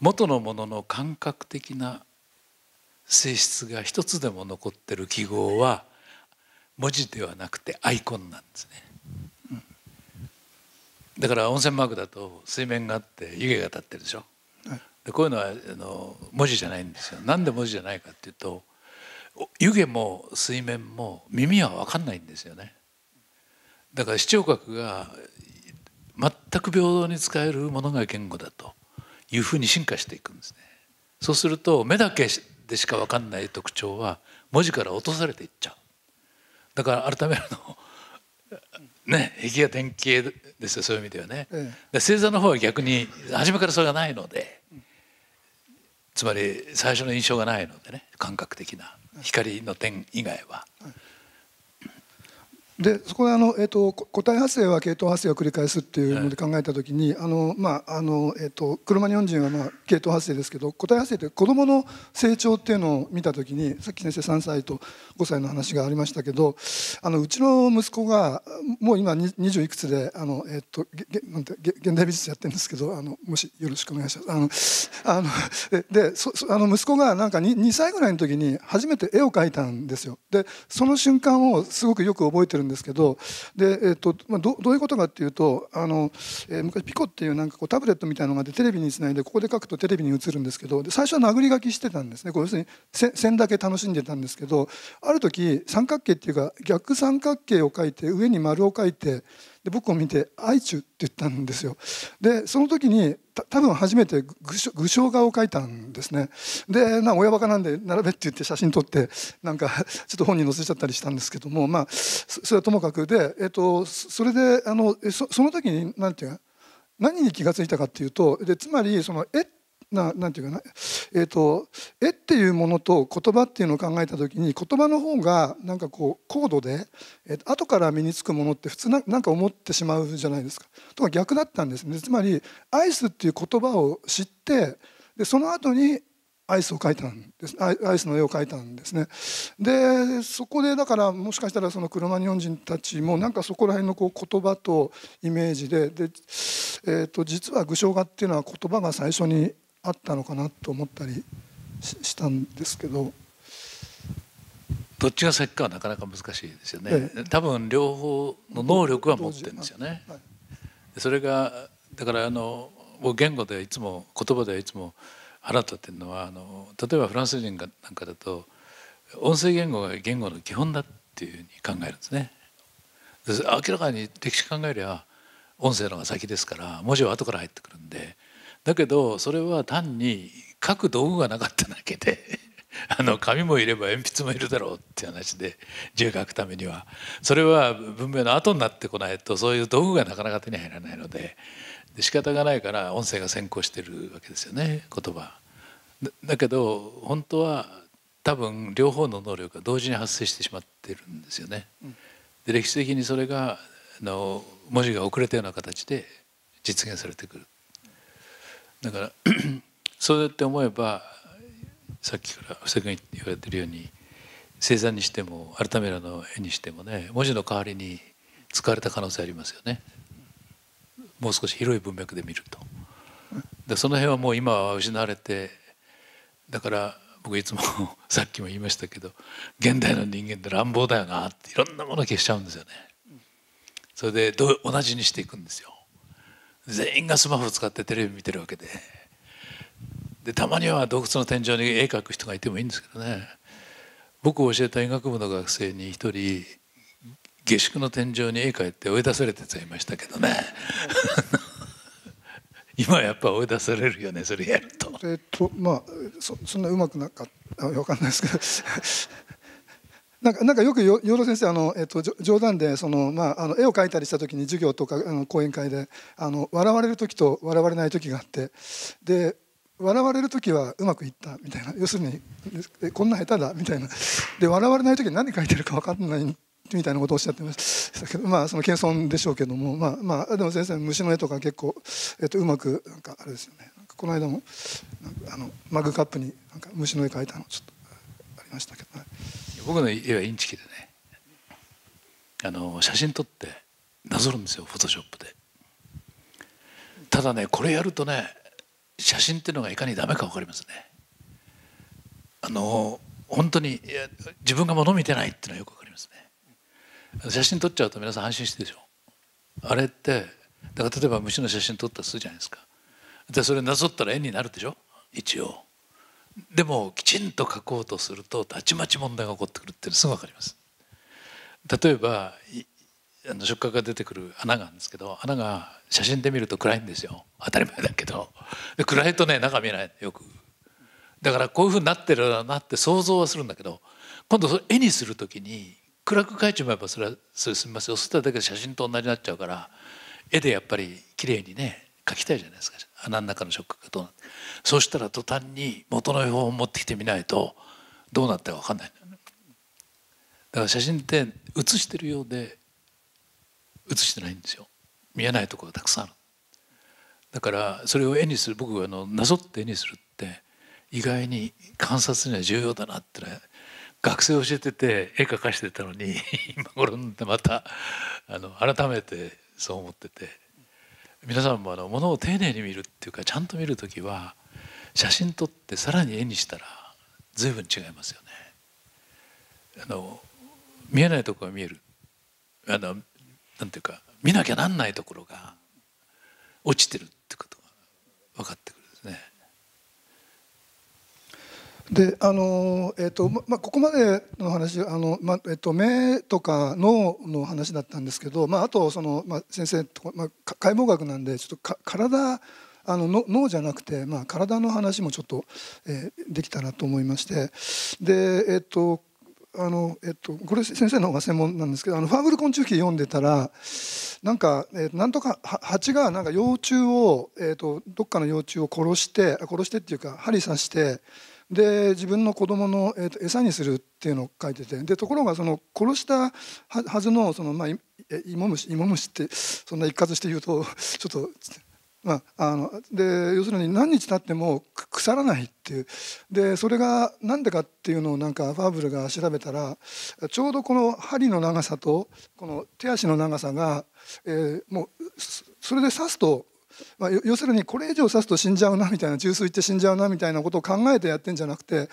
元のものの感覚的な性質が一つでも残ってる記号は文字ではなくてアイコンなんですね。うん、だから温泉マークだと水面があって湯気が立ってるでしょ。でこういうのはあの文字じゃないんですよ。なんで文字じゃないかっていうと、湯気も水面も耳は分かんないんですよね。だから視聴覚が全く平等に使えるものが言語だというふうに進化していくんですね。そうすると目だけでしか分かんない特徴は文字から落とされていっちゃう。だから改めるのね、壁画典型ですよ、そういう意味ではね。ええ、正座の方は逆に初めからそれがないので、つまり最初の印象がないのでね、感覚的な光の点以外は。でそこであの、えー、と個体発生は系統発生を繰り返すっていうので考えた時に、クロマニョン人は、まあ、系統発生ですけど、個体発生って子どもの成長っていうのを見た時に、さっき先生さんさいとごさいの話がありましたけど、あのうちの息子がもう今にじゅういくつであの、えー、となんて現代美術やってるんですけど、あのもしよろしくお願いします。あのでそあの息子がなんか に, にさいぐらいの時に初めて絵を描いたんですよ。でその瞬間をすごくよく覚えてるんですけど、で、えーとまあ、ど, どういうことかっていうと、あの、えー、昔ピコっていうなんかこうタブレットみたいなのがあってテレビにつないでここで書くとテレビに映るんですけど、で最初は殴り書きしてたんですね。こう要するに線だけ楽しんでたんですけど、ある時三角形っていうか逆三角形を書いて上に丸を書いて、で僕を見て「アイチュ」って言ったんですよ。でその時にた多分初めて具象画を描いたんですね。でな親バカなんで並べって言って写真撮ってなんかちょっと本に載せちゃったりしたんですけども、まあそれはともかくで、えっと、それであの そ, その時に何て言うか何に気が付いたかっていうと、でつまりその絵ってななんていうかな、えーと、絵っていうものと言葉っていうのを考えた時に、言葉の方がなんかこう高度で、えーと、後から身につくものって普通 な, なんか思ってしまうじゃないですか。とか逆だったんですね。つまりアイスっていう言葉を知って、でその後にアイスを描いたんです。アイスの絵を描いたんですね。でそこでだからもしかしたらそのクロマニョン人たちもなんかそこら辺のこう言葉とイメージ で, で、えーと、実は具象画っていうのは言葉が最初にあったのかなと思ったりしたんですけど、どっちが先かはなかなか難しいですよね。ええ、多分両方の能力は持ってるんですよね。はい、それがだからあの僕言語でいつも言葉でいつも腹立ってるのは、あの例えばフランス人がなんかだと音声言語が言語の基本だっていうふうに考えるんですね。明らかに歴史考えりゃ音声の方が先ですから、文字は後から入ってくるんで。だけどそれは単に書く道具がなかっただけであの紙もいれば鉛筆もいるだろうっていう話で、字を書くためにはそれは文明の後になってこないとそういう道具がなかなか手に入らないので、で仕方がないから音声が先行してるわけですよね、言葉。 だ, だけど本当は多分両方の能力が同時に発生してしまってるんですよね。で歴史的にそれがあの文字が遅れたような形で実現されてくる。だからそうやって思えば、さっきから布施君言われてるように正座にしてもアルタメラの絵にしてもね、文字の代わりに使われた可能性ありますよね、もう少し広い文脈で見ると。でその辺はもう今は失われて、だから僕いつもさっきも言いましたけど、現代の人間って乱暴だよなっていろんなもの消しちゃうんですよね。それでど同じにしていくんですよ。全員がスマホを使ってテレビ見てるわけで、でたまには洞窟の天井に絵描く人がいてもいいんですけどね。僕を教えた医学部の学生に一人下宿の天井に絵描いて追い出されてちゃいましたけどね今やっぱ追い出されるよね、それやると。えっとまあ そ, そんなうまくなかった分かんないですけどなんかなんかよく養老先生あの、えっと、冗談でその、まあ、あの絵を描いたりした時に授業とかあの講演会であの笑われる時と笑われない時があって、で笑われる時はうまくいったみたいな、要するにえこんな下手だみたいな、で笑われない時は何描いてるか分かんないみたいなことをおっしゃってましたけど、まあその謙遜でしょうけども、まあまあでも先生虫の絵とか結構、えっと、うまくなんかあれですよね。なんかこの間もなんかあのマグカップになんか虫の絵描いたのちょっとありましたけどね。僕の家はインチキでね、あの写真撮ってなぞるんですよ、フォトショップで。ただね、これやるとね、写真っていうのがいかにダメか分かりますね。あの本当に自分が物見てないっていうのはよく分かりますね。写真撮っちゃうと皆さん安心してでしょ。あれってだから例えば虫の写真撮ったりするじゃないですか。でそれなぞったら絵になるでしょ一応。でもきちんと描こうとするとたちまち問題が起こってくるっていうのすぐ分かります。例えばあの触角が出てくる穴があるんですけど、穴が写真で見ると暗いんですよ。当たり前だけど。で暗いとね中見えないよく。だからこういうふうになってるなって想像はするんだけど、今度それ絵にするときに暗く描いちまえばそれはそれ済みますよ。そしたらだけど写真と同じになっちゃうから絵でやっぱり綺麗にね描きたいじゃないですか。穴の中の触角がどうなって、そうしたら途端に元の絵本を持ってきてみないとどうなったか分かんない。だから写真って写してるようで写してないんですよ。見えないところがたくさんある。だからそれを絵にする、僕はあのなぞって絵にするって意外に観察には重要だなって、ね、学生を教えてて絵描かしてたのに今頃になってまたあの改めてそう思ってて、皆さんもあの物を丁寧に見るっていうかちゃんと見る時は写真撮ってさらに絵にしたら随分違いますよね。あの見えないところが見える、あのなんていうか見なきゃなんないところが落ちてるってことが分かってくるんですね。であの、えーとまま、ここまでの話あの、まえー、と目とか脳の話だったんですけど、まあ、あとその、ま、先生と、ま、解剖学なんでちょっとか体あのの脳じゃなくて、まあ、体の話もちょっと、えー、できたらと思いまして、でえっ、ー、とあのえっと、これ先生の方が専門なんですけど、あのファーブル昆虫記読んでたらなんか、えー、なんとか蜂がなんか幼虫を、えー、とどっかの幼虫を殺して殺してっていうか針刺してで自分の子供の、えー、と餌にするっていうのを書いてて、でところがその殺したはずのその、まあ、イモムシイモムシってそんな一括して言うとちょっと。まあ、あので要するに何日経っても腐らないっていう、でそれが何でかっていうのをなんかファーブルが調べたら、ちょうどこの針の長さとこの手足の長さが、えー、もうそれで刺すと、まあ、要するにこれ以上刺すと死んじゃうなみたいな、虫垂って死んじゃうなみたいなことを考えてやってんじゃなくて、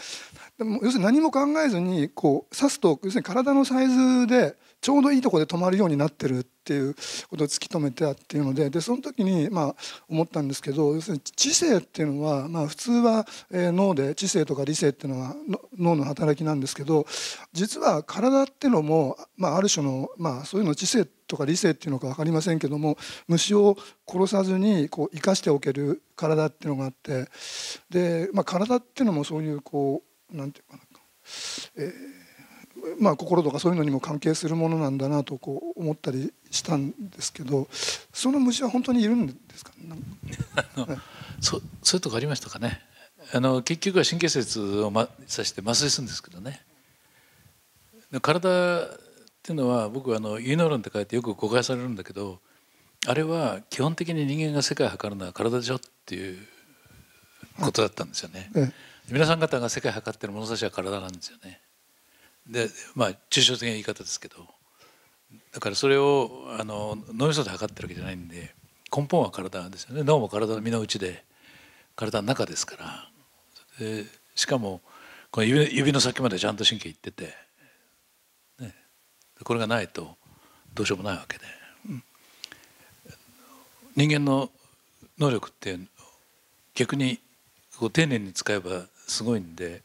でも要するに何も考えずにこう刺すと要するに体のサイズでちょうどいいところで止まるようになってるっていうことを突き止めてあっていうので、でその時にまあ思ったんですけど、要するに知性っていうのはまあ普通は脳で知性とか理性っていうのは脳の働きなんですけど、実は体っていうのもまあある種のまあそういうの知性とか理性っていうのか分かりませんけども、虫を殺さずにこう生かしておける体っていうのがあって、でまあ体っていうのもそういうこうなんていうかな、えーまあ、心とかそういうのにも関係するものなんだなとこう思ったりしたんですけど、その虫は本当にいるんですか？あの、はい、そ, そういうとこありましたかね。あの結局は神経節を、ま、刺して麻酔するんですけどね。体っていうのは僕はあのユノロンって書いてよく誤解されるんだけど、あれは基本的に人間が世界を測るのは体でしょっていうことだったんですよね。はい、皆さん方が世界を測ってる物差しは体なんですよね。でまあ抽象的な言い方ですけど、だからそれをあの脳みそで測ってるわけじゃないんで、根本は体ですよね。脳も体の身の内で体の中ですから。でしかもこの 指, 指の先までちゃんと神経いってて、ね、これがないとどうしようもないわけで、うん、人間の能力って逆にこう丁寧に使えばすごいんで。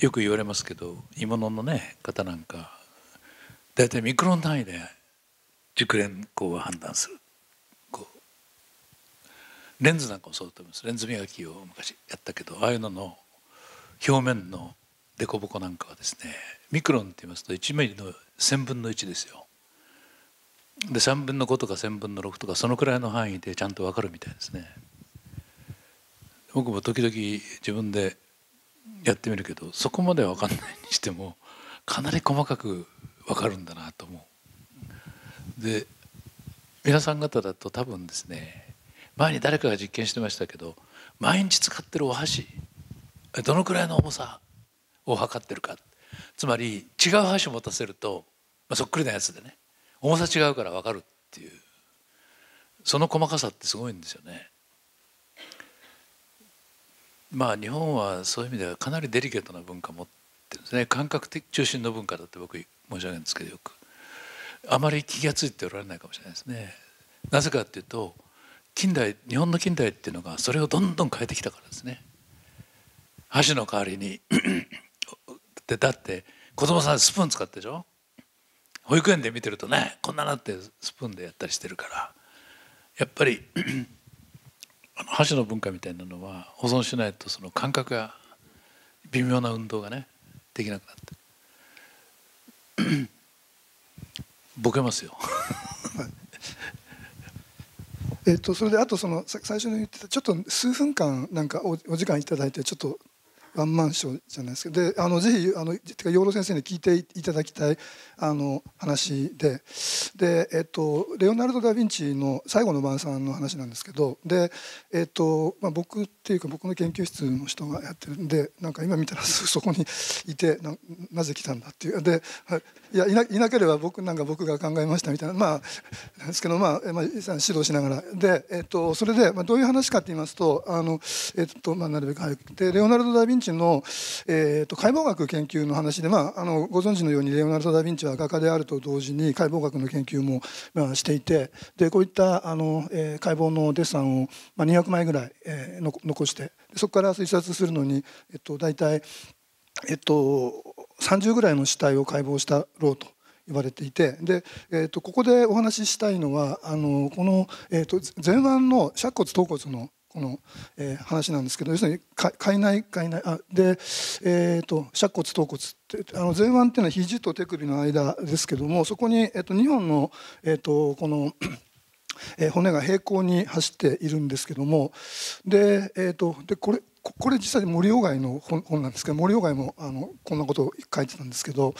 よく言われますけど、鋳物のね方なんか大体ミクロン単位で熟練工は判断する。こうレンズなんかもそうだと思います。レンズ磨きを昔やったけど、ああいうのの表面のデコボコなんかはですね、ミクロンって言いますといちミリのせんぶんのいちですよ。でさんぶんのごとかせんぶんのろくとかそのくらいの範囲でちゃんと分かるみたいですね。僕も時々自分でやってみるけど、そこまでは分かんないにしてもかなり細かく分かるんだなと思う。で皆さん方だと多分ですね、前に誰かが実験してましたけど、毎日使ってるお箸どのくらいの重さを測ってるか、つまり違う箸を持たせると、まあ、そっくりなやつでね重さ違うから分かるっていう、その細かさってすごいんですよね。まあ日本はそういう意味ではかなりデリケートな文化を持ってるんですね。感覚的中心の文化だって僕申し上げるんですけど、よくあまり気が付いておられないかもしれないですね。なぜかっていうと、近代日本の近代っていうのがそれをどんどん変えてきたからですね。箸の代わりにでだって子供さんスプーン使ってでしょ、保育園で見てるとね、こんななってスプーンでやったりしてるから、やっぱりあの箸の文化みたいなのは保存しないと、その感覚が微妙な運動がねできなくなってボケますよえっとそれであとその最初に言ってたちょっと数分間なんか お, お時間いただいて、ちょっとワンマンショーじゃないですけど、であのぜひあのてか養老先生に聞いていただきたいあの話でで、えっと、レオナルド・ダ・ヴィンチの「最後の晩餐」の話なんですけど、で、えっとまあ、僕っていうか僕の研究室の人がやってるんで、なんか今見たらそこにいて な, なぜ来たんだっていうで、いやい な, いなければ 僕, なんか僕が考えましたみたいな、まあなんですけど、まあまあ、指導しながらで、えっと、それで、まあ、どういう話かって言いますと、あの、えっとまあ、なるべく早くでレオナルド・ダ・ヴィンチのえー、と解剖学研究の話で、まあ、あのご存知のようにレオナルド・ダ・ヴィンチは画家であると同時に解剖学の研究も、まあ、していて、でこういったあの、えー、解剖のデッサンを、まあ、にひゃくまいぐらい、えー、の残して、そこから推察するのに、えっと、大体、えっと、さんじゅうぐらいの死体を解剖したろうと言われていて、で、えー、とここでお話ししたいのはあのこの、えー、と前腕の尺骨頭骨のこの、えー、話なんですけど、要するに解内解内あで、えー、と尺骨頭骨ってあの前腕っていうのは肘と手首の間ですけども、そこに、えー、とにほんの、えー、とこのえー、骨が平行に走っているんですけども、で、えー、とでこれこれ実際に森外の本なんですけど、森外もあのこんなことを書いてたんですけど、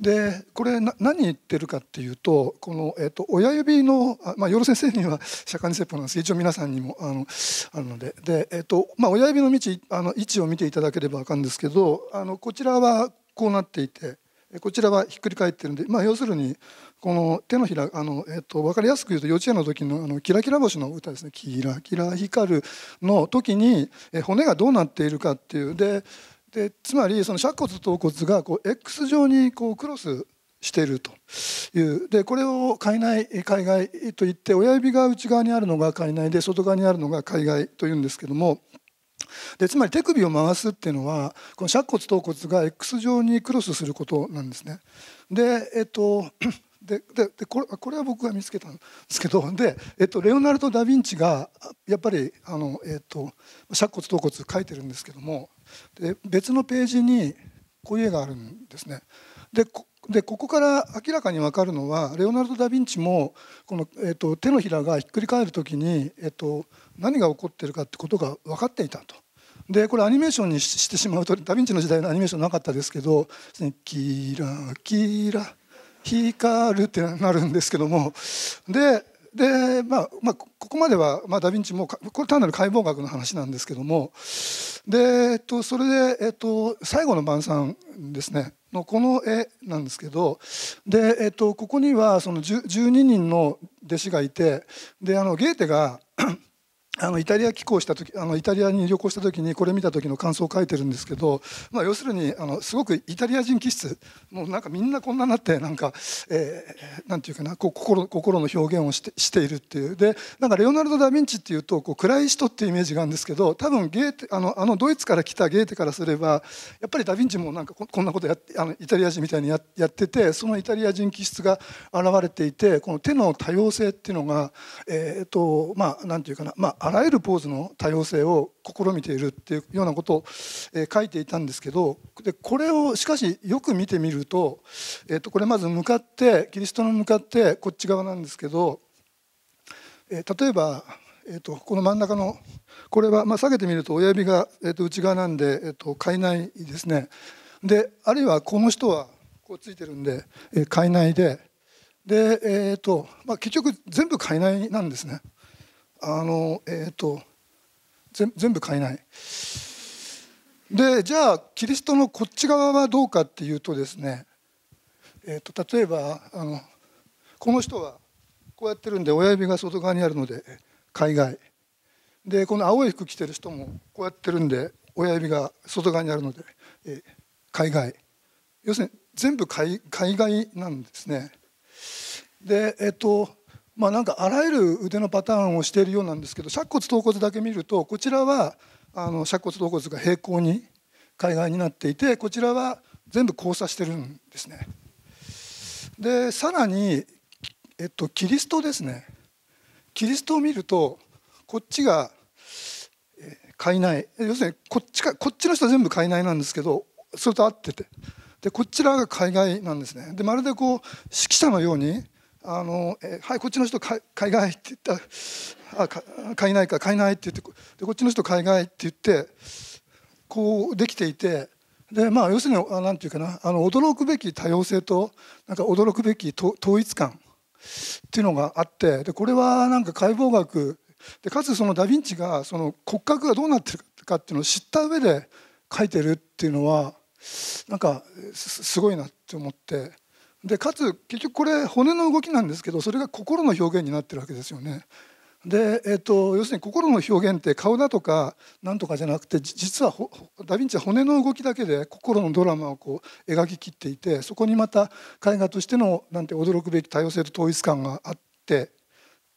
でこれな何言ってるかっていうと、この、えー、と親指の、まあ、養老先生には釈迦に説法なんですけど、一応皆さんにもあのあるので、で、えーとまあ、親指の道あの位置を見ていただければ分かるんですけど、あのこちらはこうなっていて、こちらはひっくり返ってるんで、まあ、要するにこの手のひらあの、えっと、分かりやすく言うと幼稚園の時 の, あのキラキラ星の歌ですね、キラキラ光るの時にえ骨がどうなっているかっていう、ででつまりその尺骨と頭骨がこう X 状にこうクロスしているというで、これを界内界外といって、親指が内側にあるのが界内で、外側にあるのが界外というんですけども。でつまり手首を回すっていうのはこの尺骨頭骨が X 状にクロスすることなんですね。でえっとでででこれこれは僕が見つけたんですけど、で、えっと、レオナルド・ダ・ヴィンチがやっぱりあの、えっと、尺骨頭骨描いてるんですけども、で別のページにこういう絵があるんですね。でこでここから明らかに分かるのは、レオナルド・ダ・ヴィンチもこの、えっと、手のひらがひっくり返る時に、えっと、何が起こってるかってことが分かっていたと。でこれアニメーションにしてしまうと、ダ・ヴィンチの時代のアニメーションなかったですけど「キラキラ光る」ってなるんですけども、でで、まあまあ、ここまでは、まあ、ダ・ヴィンチもこれ単なる解剖学の話なんですけども、で、えっと、それで、えっと「最後の晩餐」ですねのこの絵なんですけど、で、えっと、ここにはそのじゅうににんの弟子がいて、であのゲーテがあのイタリア寄港した時、あのイタリアに旅行した時にこれ見た時の感想を書いてるんですけど、まあ、要するにあのすごくイタリア人気質、もうなんかみんなこんなになってなんか、えー、なんていうかなこう 心, 心の表現をし て, しているっていうで、なんかレオナルド・ダ・ヴィンチっていうとこう暗い人っていうイメージがあるんですけど、多分ゲーテあ の, あのドイツから来たゲーテからすればやっぱりダ・ヴィンチもなんか こ, こんなことやってあのイタリア人みたいに や, やってて、そのイタリア人気質が現れていて、この手の多様性っていうのがえっ、ー、とまあなんていうかな、まああらゆるポーズの多様性を試みているっていうようなことを書いていたんですけど、でこれをしかしよく見てみると、えっとこれまず向かってキリストの向かってこっち側なんですけど、え例えばえっとこの真ん中のこれはまあ下げてみると親指がえっと内側なんでえっと界内ですね。であるいはこの人はこうついてるんで界内ででえっとまあ結局全部界内なんですね。あのえー、と全部変えないで、じゃあキリストのこっち側はどうかっていうとですね、えー、と例えばあのこの人はこうやってるんで親指が外側にあるので海外で、この青い服着てる人もこうやってるんで親指が外側にあるので、え海外、要するに全部 海, 海外なんですね。でえっとまあなんかあらゆる腕のパターンをしているようなんですけど、尺骨頭骨だけ見るとこちらはあの尺骨頭骨が平行に海外になっていて、こちらは全部交差してるんですね。でさらに、えっと、キリストですね。キリストを見るとこっちが海内、要するにこっちか、こっちの人は全部海内なんですけど、それと合ってて、でこちらが海外なんですね。でまるでこう指揮者のようにあのえはいこっちの人海外って言った、あ海内か海内って言って、でこっちの人海外って言ってこうできていて、でまあ要するに何て言うかな、あの驚くべき多様性となんか驚くべき統一感っていうのがあって、でこれはなんか解剖学で、かつそのダ・ヴィンチがその骨格がどうなってるかっていうのを知った上で描いてるっていうのはなんかすごいなって思って、でかつ結局これ骨の動きなんですけど、それが心の表現になってるわけですよね。でえー、と要するに心の表現って顔だとかなんとかじゃなくて、実はダ・ヴィンチは骨の動きだけで心のドラマをこう描ききっていて、そこにまた絵画としてのなんて驚くべき多様性と統一感があって。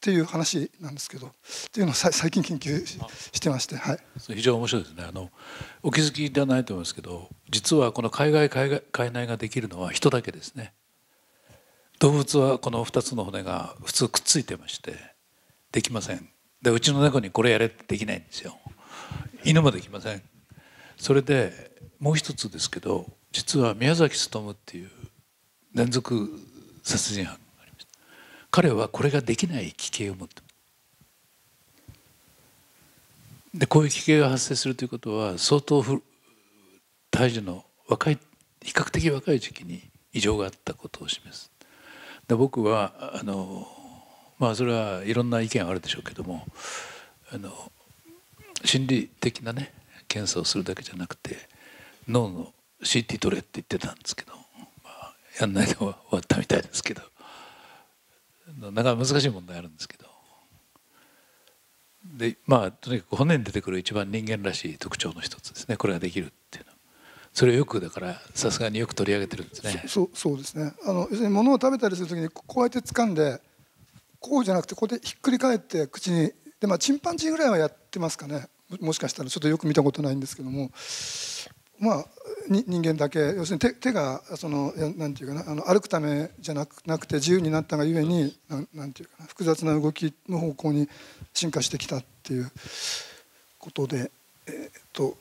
っていう話なんですけど、っていうのを最近研究 し, してまして、はい、非常に面白いですね。あのお気づきではないと思いますけど、実はこの海外海外海内ができるのは人だけですね。動物はこのふたつの骨が普通くっついてましてできません。でうちの猫にこれやれってできないんですよ。犬もできません。それでもう一つですけど、実は宮崎勉っていう連続殺人犯、彼はこれができない奇形を持ってで、こういう奇形が発生するということは相当胎児の若い、比較的若い時期に異常があったことを示す。で僕はあの、まあ、それはいろんな意見があるでしょうけども、あの心理的なね検査をするだけじゃなくて脳の シーティー トレって言ってたんですけど、まあ、やんないで終わったみたいですけど。なかなか難しい問題あるんですけど、でまあとにかく骨に出てくる一番人間らしい特徴の一つですね。これができるっていうの、それをよくだからさすがによく取り上げてるんですね。そう、そうですね。あの要するに物を食べたりする時にこうやって掴んで、こうじゃなくてここでひっくり返って口にで、まあチンパンジーぐらいはやってますかね。もしかしたらちょっとよく見たことないんですけども、まあに人間だけ、要するに 手, 手がそのなんていうかな、あの歩くためじゃな く, なくて自由になったがゆえにななんていうかな、複雑な動きの方向に進化してきたっていうことで、えー、っと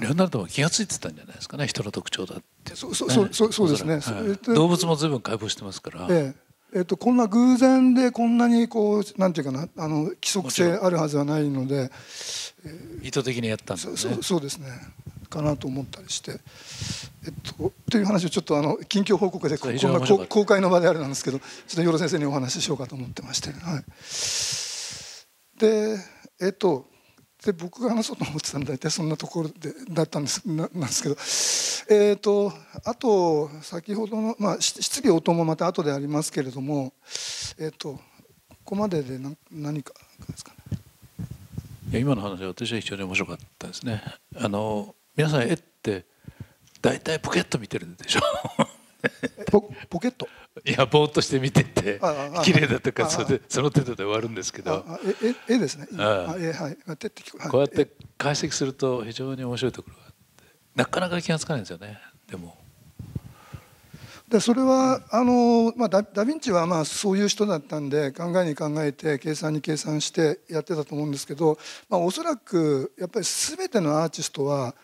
レオナルドも気が付いてたんじゃないですかね、人の特徴だって、ね、そ, そ, そ, そ, そうですね、はい、動物も随分解剖してますから、えーえー、っとこんな偶然でこんなにこうなんていうかな、あの規則性あるはずはないので、えー、意図的にやったんですね。そ, そ, そうですねかなと思ったりして、えっと、という話をちょっとあの近況報告でこんな公開の場であれなんですけど、ちょっと養老先生にお話ししようかと思ってまして、はい、でえっとで僕が話そうと思ってたんで大体そんなところでだったんです な, なんですけど、えっとあと先ほどの、まあ、質疑応答もまた後でありますけれども、えっとここまでで 何, 何かですかね。いや今の話は私は非常に面白かったですね。あの皆さん絵って大体ポケット見てるでしょポ, ポケットいやぼーっとして見てて綺麗だとか、それでその程度で終わるんですけど、絵ですね。ああ絵、はい、こうやって解析すると非常に面白いところがあって、なかなか気が付かないんですよね。でもでそれはあの、まあ、ダ・ヴィンチはまあそういう人だったんで、考えに考えて計算に計算してやってたと思うんですけど、まあ、おそらくやっぱり全てのアーティストは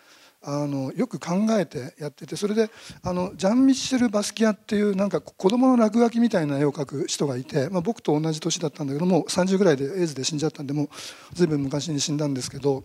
あのよく考えてやってて、それであのジャン・ミッシェル・バスキアっていうなんか子どもの落書きみたいな絵を描く人がいて、まあ、僕と同じ年だったんだけどもさんじゅうぐらいでエイズで死んじゃったんで、もう随分昔に死んだんですけど、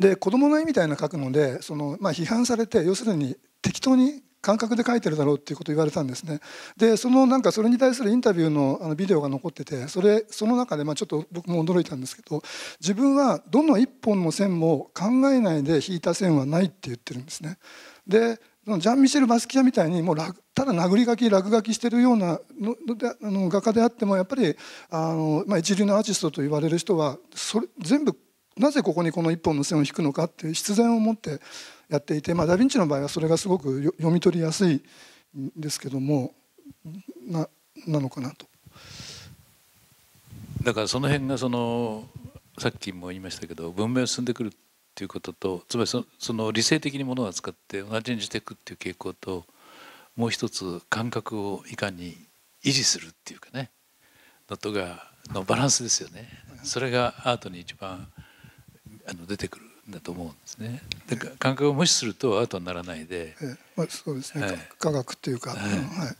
で子どもの絵みたいな描くのでその、まあ、批判されて、要するに適当に感覚で描いてるだろうっていうことを言われたんですね。でそのなんかそれに対するインタビュー の, あのビデオが残ってて、それその中でまあちょっと僕も驚いたんですけど、自分はどの一本の線も考えないで引いた線はないって言ってるんですね。でジャン・ミシェル・バスキアみたいにもうただ殴り書き落書きしてるようなのであの画家であってもやっぱりあの、まあ、一流のアーティストと言われる人はそれ全部なぜここにこの一本の線を引くのかっていう必然を持ってやっていて、まあ、ダ・ヴィンチの場合はそれがすごくよ読み取りやすいんですけども な, なのかなと。だからその辺がそのさっきも言いましたけど文明を進んでくるということと、つまり そ, その理性的にものを扱って同じにしていくっていう傾向と、もう一つ感覚をいかに維持するっていうかねのとがのバランスですよね。それがアートに一番あの出てくるんだと思うんですね。だから感覚を無視するとアートにならないで、ええまあ、そうですね、はい、科学っていうか、はいは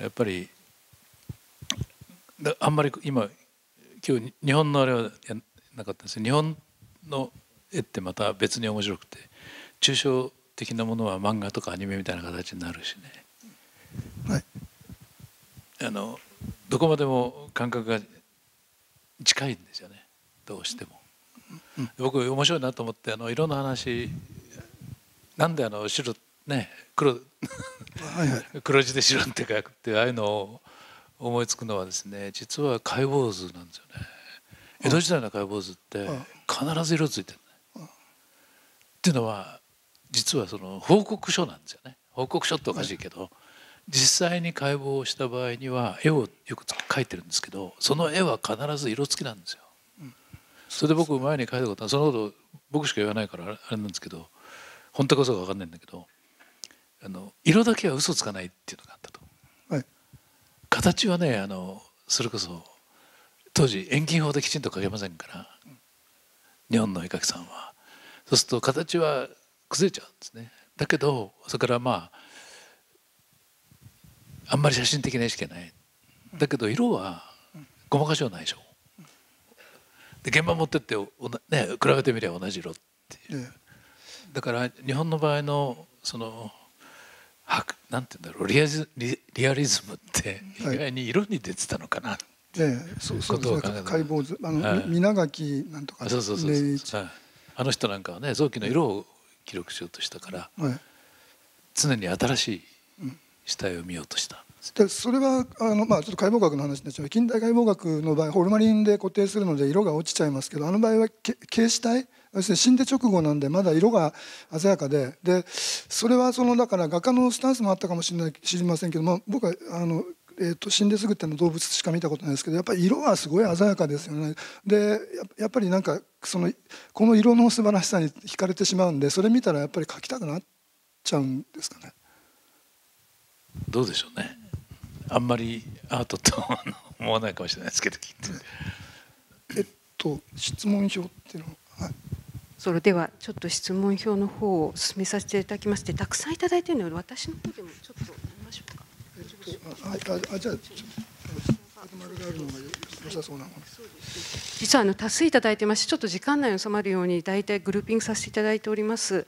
い、やっぱりあんまり今今日日本のあれはやなかったんですけど、日本の絵ってまた別に面白くて、抽象的なものは漫画とかアニメみたいな形になるしね、はい、あのどこまでも感覚が近いんですよね、どうしても。うん、僕面白いなと思って、あの色の話なんであの白ね 黒, はい、はい、黒字で白って書くってああいうのを思いつくのはですね、実は解剖図なんですよね。江戸時代の解剖図って必ず色ついてる、ね、っていうのは実はその報告書なんですよね。報告書っておかしいけど、実際に解剖をした場合には絵をよく描いてるんですけど、その絵は必ず色付きなんですよ。それで僕前に書いたことはそのこと僕しか言わないからあれなんですけど、本当か嘘か分かんないんだけど、あの色だけは嘘つかないっていうのがあったと。はい、形はねあのそれこそ当時遠近法できちんと描けませんから、日本の絵描きさんはそうすると形は崩れちゃうんですね。だけどそれからまああんまり写真的な意識はない、だけど色はごまかしはないでしょ。で現場持ってって、ね、比べてみれば同じ色っていう。だから日本の場合のそのなんていうんだろう、リアズ、リ、リアリズムって意外に色に出てたのかな。はいええ、そうそうそう解剖図あの、はい、皆垣なんとかそうそうそうそう、はい、あの人なんかはね臓器の色を記録しようとしたから、はい、常に新しい死体を見ようとした。でそれはあの、まあ、ちょっと解剖学の話になっちゃう。近代解剖学の場合ホルマリンで固定するので色が落ちちゃいますけど、あの場合は形死体要するに死んで直後なんでまだ色が鮮やかで、でそれはそのだから画家のスタンスもあったかもしれない知りませんけども、僕はあのえと死んですぐっての動物しか見たことないですけど、やっぱり色はすごい鮮やかですよね。でやっぱりなんかそのこの色の素晴らしさに惹かれてしまうんで、それ見たらやっぱり描きたくなっちゃうんですかね。どうでしょうね。あんまりアートと思わないかもしれないですけど聞いて。えっと質問票っていうのは、はい、それではちょっと質問票の方を進めさせていただきまして、たくさんいただいているので私の方でもちょっと見ましょうか。実はあの多数いただいてまして、ちょっと時間内に収まるように大体グルーピングさせていただいております。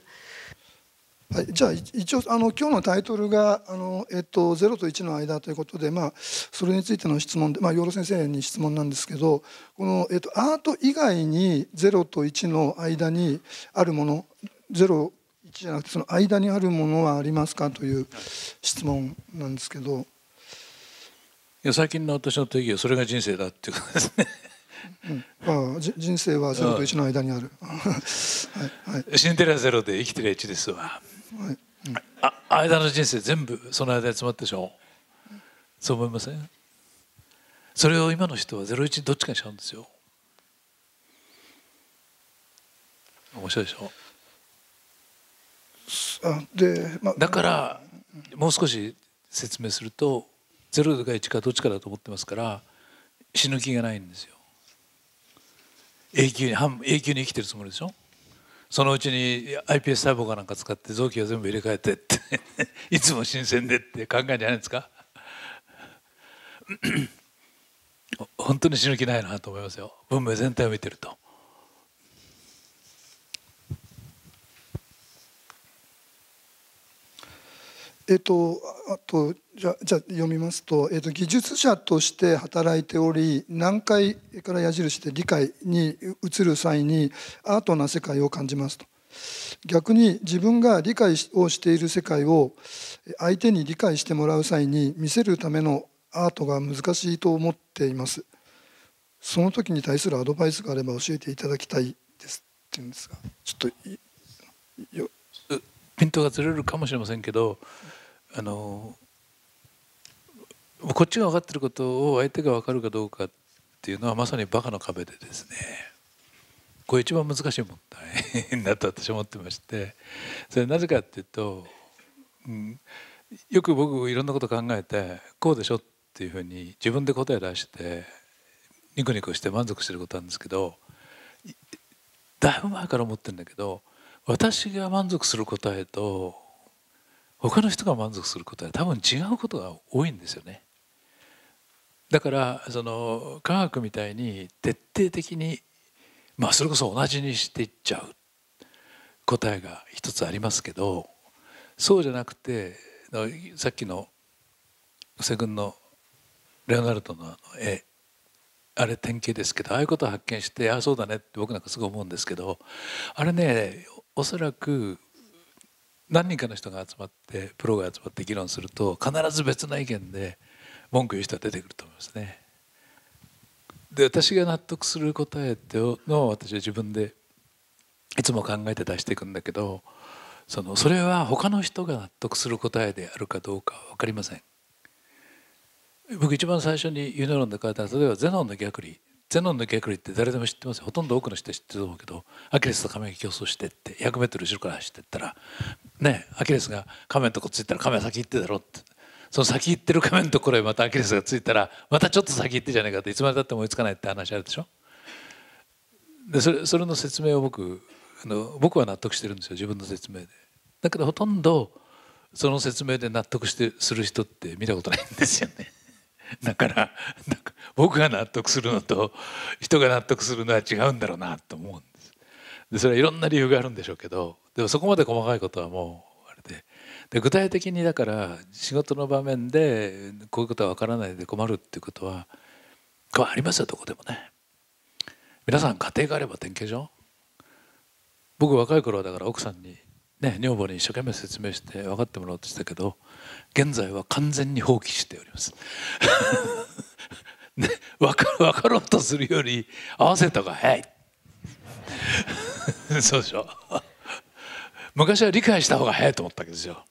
はい、じゃあ一応あの今日のタイトルがあの、えっと、ゼロといちの間ということで、まあ、それについての質問で、まあ、養老先生に質問なんですけど、この、えっと、アート以外にゼロといちの間にあるものゼロいちじゃなくてその間にあるものはありますかという質問なんですけど、いや最近の私の定義はそれが人生だっていうことですね。うん、ああ人生はゼロといちの間にある。はいはい、死んでりゃゼロで生きてりゃいちですわ。はいうん、あ間の人生全部その間に詰まったでしょ。そう思いません？それを今の人はゼロいちどっちかにしちゃうんですよ。面白いでしょ。あでま、だからもう少し説明するとゼロかいちかどっちかだと思ってますから、死ぬ気がないんですよ。永久に半永久に生きてるつもりでしょ。そのうちに アイピーエス 細胞かなんか使って臓器を全部入れ替えてっていつも新鮮でって考えじゃないですか。本当に死ぬ気ないなと思いますよ、文明全体を見てると。えっと、あとじゃ、じゃ読みますと、えっと、技術者として働いており、難解から矢印で理解に移る際にアートな世界を感じますと。逆に自分が理解をしている世界を相手に理解してもらう際に見せるためのアートが難しいと思っています。その時に対するアドバイスがあれば教えていただきたいですって言うんですが、ちょっとよピントがずれるかもしれませんけど、あのこっちが分かっていることを相手が分かるかどうかっていうのはまさにバカの壁でですね、これ一番難しい問題だと私は思ってまして、それなぜかっていうと、うん、よく僕いろんなこと考えてこうでしょっていうふうに自分で答え出してニコニコして満足してることなんですけど、だいぶ前から思ってるんだけど、私が満足する答えと他の人が満足する答え多分違うことが多いんですよね。だからその科学みたいに徹底的に、まあそれこそ同じにしていっちゃう答えが一つありますけど、そうじゃなくてさっきの布施君のレオナルドの絵、あれ典型ですけど、ああいうことを発見して、ああそうだねって僕なんかすごい思うんですけど、あれね、おそらく何人かの人が集まってプロが集まって議論すると必ず別な意見で文句言う人は出てくると思いますね。で、私が納得する答えっていうのを私は自分でいつも考えて出していくんだけど、そのそれは他の人が納得する答えであるかどうかは分かりません。僕一番最初にユーネロンで書いた、例えばゼノンの逆理、ゼノンの逆理って誰でも知ってますよ、ほとんど多くの人は知ってると思うけど、アキレスとカメが競争してって ひゃくメートル 後ろから走ってったらね、アキレスがカメのとこついたらカメは先行ってだろって、その先行ってるカメのところへまたアキレスがついたらまたちょっと先行ってじゃないかって、いつまでたっても追いつかないって話あるでしょ。でそれ、それの説明を僕あの僕は納得してるんですよ、自分の説明で。だけどほとんどその説明で納得してする人って見たことないんですよね。だからなんか僕が納得するのと人が納得するのは違うんだろうなと思うんです。でそれはいろんな理由があるんでしょうけど、でもそこまで細かいことはもうあれで、で具体的にだから仕事の場面でこういうことは分からないで困るっていうことはこれはありますよ、どこでもね。皆さん家庭があれば典型でしょ。僕若い頃はだから奥さんにね、女房に一生懸命説明して分かってもらおうとしたけど、現在は完全に放棄しております、ね、分かる、分かろうとするより合わせた方が早いそうでしょ昔は理解した方が早いと思ったわけですよ。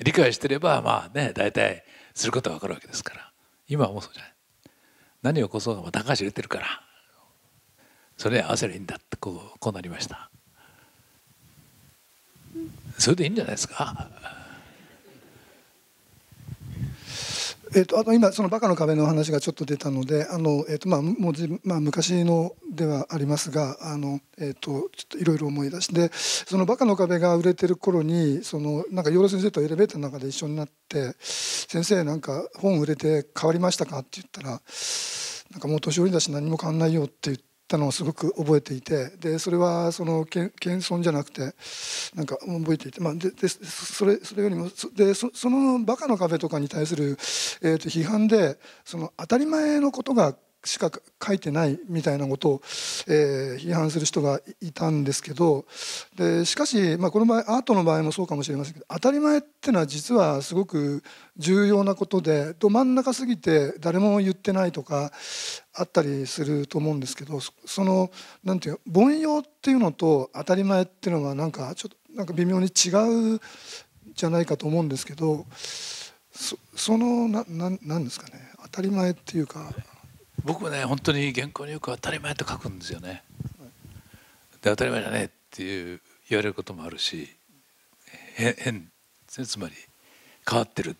理解してればまあね、大体することは分かるわけですから。今はもうそうじゃない、何を起こそうがまた高橋入れてるからそれに合わせりゃいいんだって、こう、こうなりました。それでいいんじゃないですか。えっと、あと今そのバカの壁の話がちょっと出たので、あの、えっと、まあもうまあ昔のではありますが、あの、えっと、ちょっといろいろ思い出して、そのバカの壁が売れてる頃に、そのなんか養老先生とエレベーターの中で一緒になって、先生なんか本売れて変わりましたかって言ったら、なんかもう年寄りだし何も変わんないよって言ってたのをすごく覚えていて、でそれはその謙遜じゃなくてなんか覚えていて、まあ、でで そ, れそれよりもで そ, そのバカの壁とかに対する、えー、と批判で、その当たり前のことがしか書いてないみたいなことを、えー、批判する人がいたんですけど、でしかし、まあ、この場合アートの場合もそうかもしれませんけど、当たり前ってのは実はすごく重要なことで、ど真ん中すぎて誰も言ってないとかあったりすると思うんですけど、そのなんていう凡庸っていうのと当たり前っていうのはなんかちょっとなんか微妙に違うじゃないかと思うんですけど、 そ, そのなななんですかね、当たり前っていうか。僕はね、本当に原稿によく当たり前と書くんですよね。で当たり前じゃねえっていう言われることもあるし、変、つまり変わってる。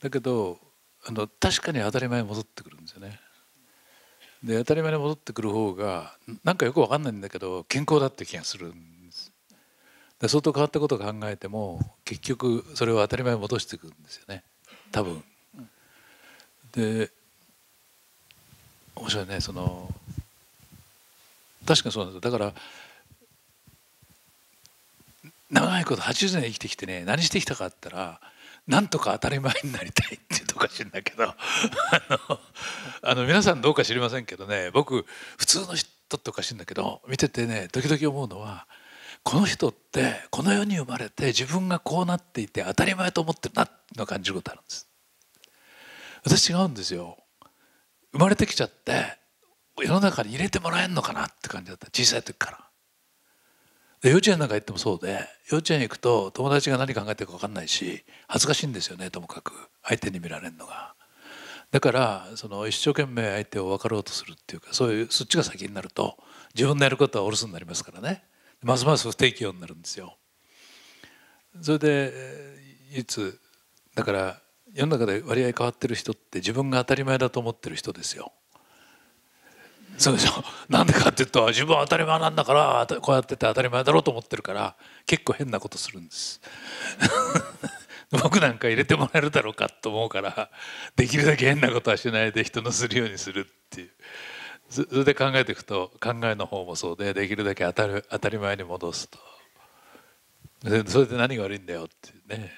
だけどあの確かに当たり前に戻ってくるんですよね。で当たり前に戻ってくる方がなんかよく分かんないんだけど健康だって気がするんです。で相当変わったことを考えても結局それを当たり前に戻してくるんですよね、多分。で面白いね、その確かにそうなんですよ。だから長いことはちじゅうねん生きてきてね、何してきたかって言ったらなんとか当たり前になりたいって言うとおかしいんだけどあの、あの皆さんどうか知りませんけどね、僕普通の人っておかしいんだけど見ててね時々思うのは、この人ってこの世に生まれて自分がこうなっていて当たり前と思ってるなと感じることあるんです。私違うんですよ。生まれてきちゃって世の中に入れてもらえんのかなって感じだった、小さい時から。で幼稚園なんか行ってもそうで、幼稚園行くと友達が何考えてるか分かんないし恥ずかしいんですよね、ともかく相手に見られるのが。だからその一生懸命相手を分かろうとするっていうか、そういうそっちが先になると自分のやることはお留守になりますからね、ますます不適応になるんですよ。それでいつだから世の中で割合変わってる人って自分が当たり前だと思ってる人ですよ。そうでしょ。なんでかっていうと自分は当たり前なんだからこうやってて当たり前だろうと思ってるから結構変なことするんです僕なんか入れてもらえるだろうかと思うから、できるだけ変なことはしないで人のするようにするっていう。それで考えていくと考えの方もそうで、できるだけ当たる当たり前に戻すと、それで何が悪いんだよってね。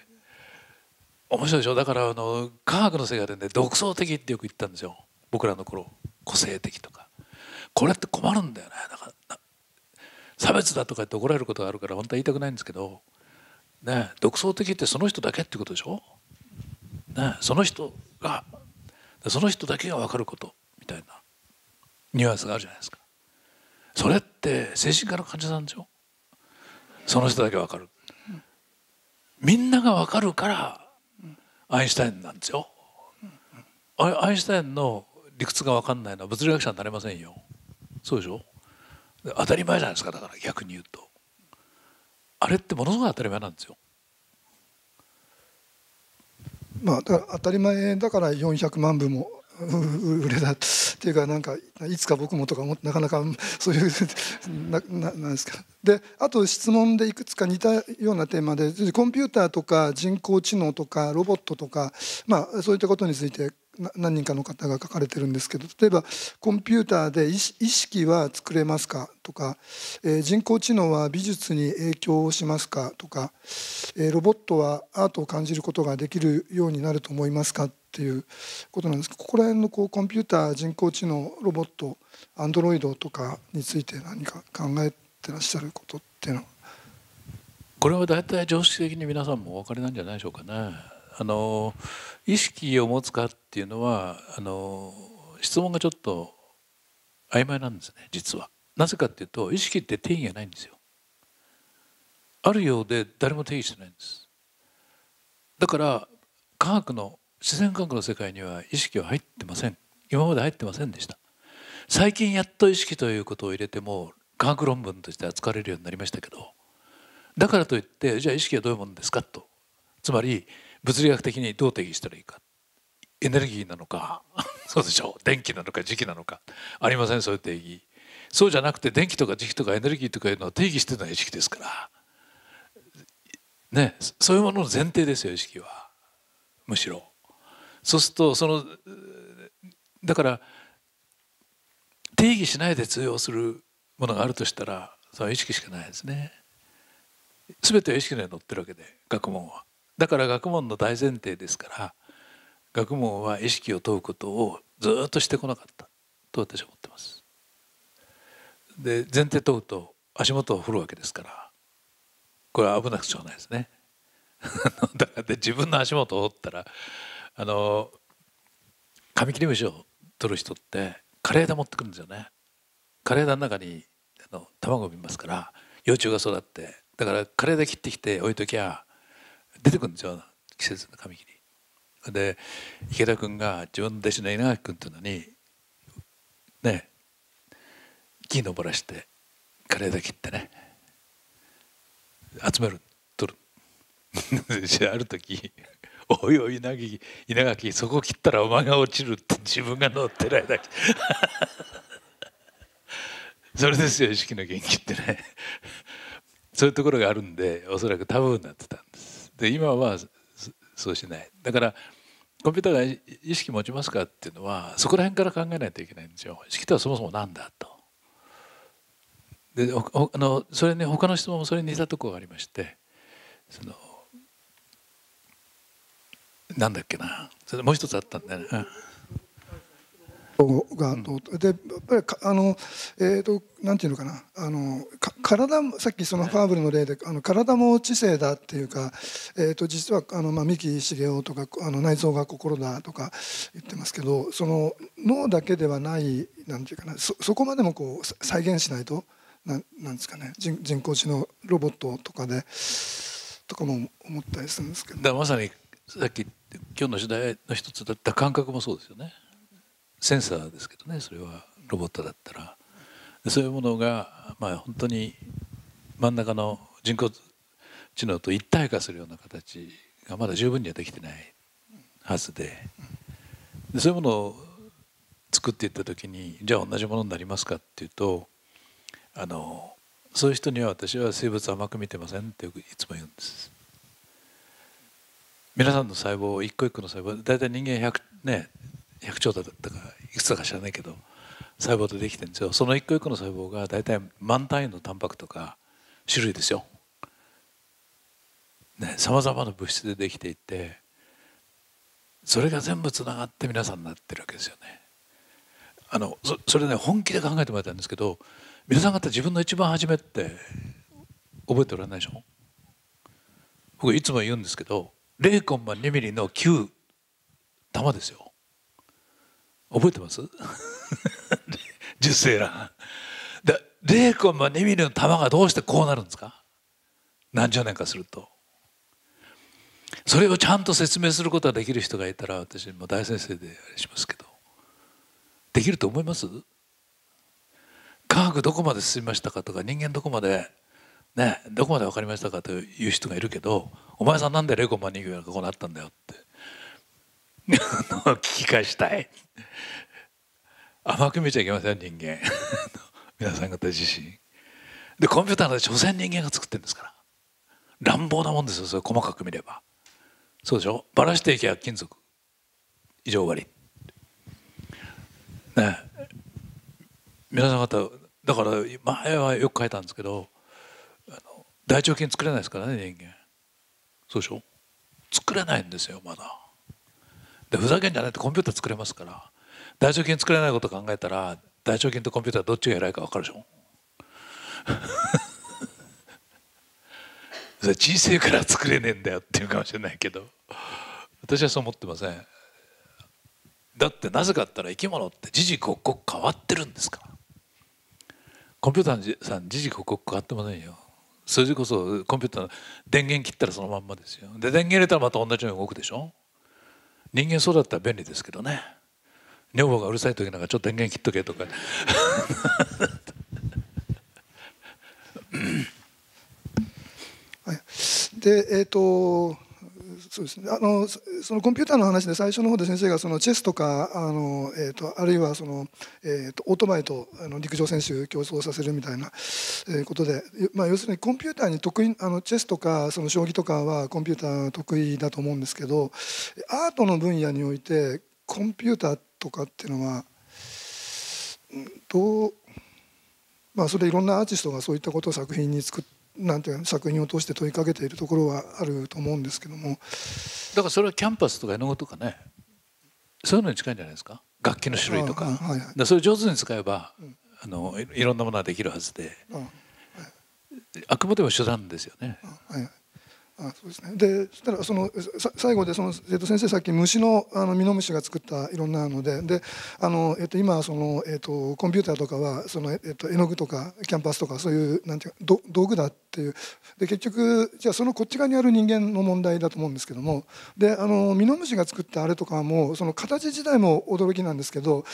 面白いでしょ。だからあの科学の世界でね、独創的ってよく言ったんですよ、僕らの頃。個性的とかこれって困るんだよね。だから差別だとか言って怒られることがあるから本当は言いたくないんですけどね。独創的ってその人だけってことでしょ、ね、その人がその人だけが分かることみたいなニュアンスがあるじゃないですか。それって精神科の患者さんでしょ。その人だけ分かる、うん、みんなが分かるからアインシュタインなんですよ、うんうん、アインシュタインの理屈が分かんないのは物理学者になれませんよ。そうでしょ。当たり前じゃないですか。だから逆に言うとあれってものすごい当たり前なんですよ。まあだから当たり前だからよんひゃくまんぶも売れたっていうか、なんかいつか僕もとか思って、なかなかそういうなななんですか。であと質問でいくつか似たようなテーマで、コンピューターとか人工知能とかロボットとか、まあそういったことについて何人かの方が書かれてるんですけど、例えばコンピューターで意識は作れますかとか、えー、人工知能は美術に影響をしますかとか、えー、ロボットはアートを感じることができるようになると思いますかっていうことなんですけど、ここら辺のこうコンピューター、人工知能、ロボット、アンドロイドとかについて何か考えてらっしゃることっていうのは。これは大体常識的に皆さんもお分かりなんじゃないでしょうかね。あの意識を持つかっていうのはあの質問がちょっと曖昧なんですね、実は。なぜかっていうと意識って定義がないんですよ。あるようで誰も定義してないんです。だから科学の自然科学の世界には意識は入ってません。今まで入ってませんでした。最近やっと意識ということを入れても科学論文として扱われるようになりましたけど、だからといってじゃあ意識はどういうものですかと、つまり物理学的にどう定義したらいいか、エネルギーなのかそうでしょう、電気なのか磁気なのか、ありませんそういう定義。そうじゃなくて電気とか磁気とかエネルギーとかいうのを定義してるのは意識ですからね。そういうものの前提ですよ意識は。むしろそうするとそのだから定義しないで通用するものがあるとしたらその意識しかないですね。全ては意識のように乗ってるわけで学問は。だから学問の大前提ですから、学問は意識を問うことをずっとしてこなかったと私は思ってます。で前提問うと足元を振るわけですから、これは危なくちゃないですねだからで自分の足元を折ったら、あのカミキリムシを取る人って枯れ枝持ってくるんですよね。枯れ枝の中にあの卵を産みますから幼虫が育って、だから枯れ枝切ってきて置いときゃ出てくるんですよ、季節のカミキリ。で池田君が自分の弟子の稲垣君というのにね、木登らして枯れ枝切ってね集める取るある時「おいおい稲垣、稲垣そこ切ったらお前が落ちる」って自分が乗ってる間それですよ意識の元気ってねそういうところがあるんで、おそらくタブーになってたんです。で今はそうしない。だからコンピューターが意識持ちますかっていうのはそこら辺から考えないといけないんですよ。意識とはそもそもなんだと。であのそれに他の質問もそれに似たところがありまして、そのなんだっけな、それもう一つあったんだよね、うん、が通ってでやっぱりあのえっとなんていうのかなあのか体もさっきそのファーブルの例であの体も知性だっていうかえっと実はあのまあ三木茂雄とかあの内臓が心だとか言ってますけどその脳だけではないなんていうかな そ, そこまでもこう再現しないとななんですかね 人, 人工知能ロボットとかでとかも思ったりするんですけど。だまさにさっき今日の主題の一つだった感覚もそうですよね。センサーですけどねそれはロボットだったらそういうものがまあ本当に真ん中の人工知能と一体化するような形がまだ十分にはできてないはずででそういうものを作っていった時にじゃあ同じものになりますかっていうとあのそういう人には私は生物甘く見てませんってよくいつも言うんです。皆さんの細胞一個一個の細胞だいたい人間ひゃくねひゃくちょうだったかいくつだか知らないけど細胞でできてるんですよ。その一個一個の細胞がだいたい万単位のタンパクとか種類ですよ。さまざまな物質でできていてそれが全部つながって皆さんになってるわけですよね。あの そ, それね本気で考えてもらったんですけど皆さん方自分の一番初めって覚えておられないでしょ。僕いつも言うんですけど ゼロコンマにミリのきゅう玉ですよ。覚えてます受精卵 ゼロコンマにミリの玉がどうしてこうなるんですか。何十年かするとそれをちゃんと説明することができる人がいたら私も大先生であれしますけどできると思います。科学どこまで進みましたかとか人間どこまでねどこまで分かりましたかという人がいるけどお前さんなんでゼロコンマにミリがこうなったんだよって聞き返したい。甘く見ちゃいけません人間皆さん方自身でコンピューターなんて所詮人間が作ってるんですから乱暴なもんですよ。それ細かく見ればそうでしょ。ばらしていけば金属以上割りね皆さん方だから前はよく書いたんですけどあの大腸菌作れないですからね人間そうでしょ。作れないんですよまだ。でふざけんじゃないってコンピューター作れますから大腸菌作れないこと考えたら大腸菌とコンピューターどっちが偉いか分かるでしょそれ小さいから作れねえんだよっていうかもしれないけど私はそう思ってません。だってなぜかったら生き物って時々刻々変わってるんですからコンピューターさん時々刻々変わってませんよ。それこそコンピューターの電源切ったらそのまんまですよ。で電源入れたらまた同じように動くでしょ。人間そうだったら便利ですけどね女房がうるさい時なんかちょっと電源切っとけとかでえっ、ー、とそうですねあのそのコンピューターの話で最初の方で先生がそのチェスとかあの、えー、とあるいはその、えー、とオートバイとあの陸上選手を競争させるみたいな、えー、ことで、まあ、要するにコンピューターに得意あのチェスとかその将棋とかはコンピューター得意だと思うんですけどアートの分野においてコンピューターとかっていうのはどう、まあ、それいろんなアーティストがそういったことを作品に作ってなんていう作品を通して問いかけているところはあると思うんですけどもだからそれはキャンパスとか絵の具とかねそういうのに近いんじゃないですか。楽器の種類とかそれを上手に使えば、うん、あのいろんなものはできるはずで あ,、はい、あくまでも手段ですよね。あそうですね。でそしたらその最後でその生徒先生さっき虫のあのミノムシが作ったいろんなのでであの、えっと、今その、えっと、コンピューターとかはその、えっと、絵の具とかキャンパスとかそういうなんていうか道具だっていうで結局じゃあそのこっち側にある人間の問題だと思うんですけどもであのミノムシが作ったあれとかもその形自体も驚きなんですけど、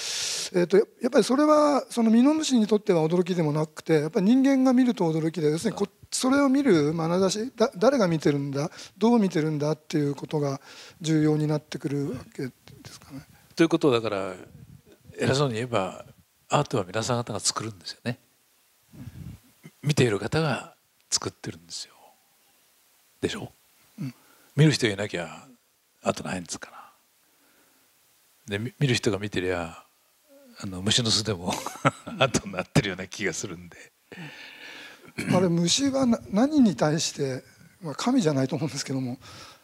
えっと、やっぱりそれはそのミノムシにとっては驚きでもなくてやっぱり人間が見ると驚きで要するにこそれを見る眼差しだ誰が見てるんだどう見てるんだっていうことが重要になってくるわけですかね。ということだから偉そうに言えばアートは皆さん方が作るんですよね。見ている方が作ってるんですよでしょ、うん、見る人がいなきゃアートないんですからで見る人が見てりゃあの虫の巣でもアートになってるような気がするんであれ虫は何に対して、まあ、神じゃないと思うんですけども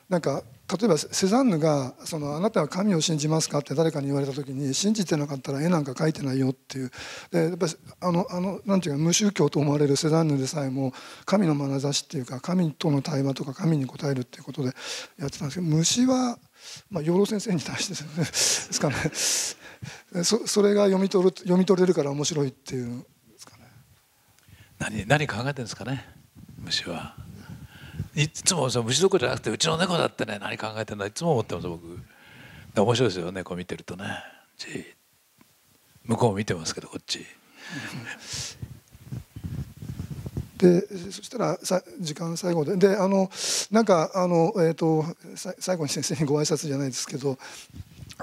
なんか例えばセザンヌがその「あなたは神を信じますか?」って誰かに言われた時に、信じてなかったら絵なんか描いてないよっていう。でやっぱりあのあのなんていうか無宗教と思われるセザンヌでさえも神の眼差しっていうか、神との対話とか神に応えるっていうことでやってたんですけど、虫はまあ養老先生に対してですかねそ, それが読み取る読み取れるから面白いっていうんですかね。何何考えてるんですかね、虫は。いつもその虫どころじゃなくて、うちの猫だってね、何考えてるんだいつも思ってます僕。面白いですよ、猫見てるとね。向こうも見てますけどこっち。でそしたらさ時間最後でであのなんかあの、えー、と最後に先生にご挨拶じゃないですけど。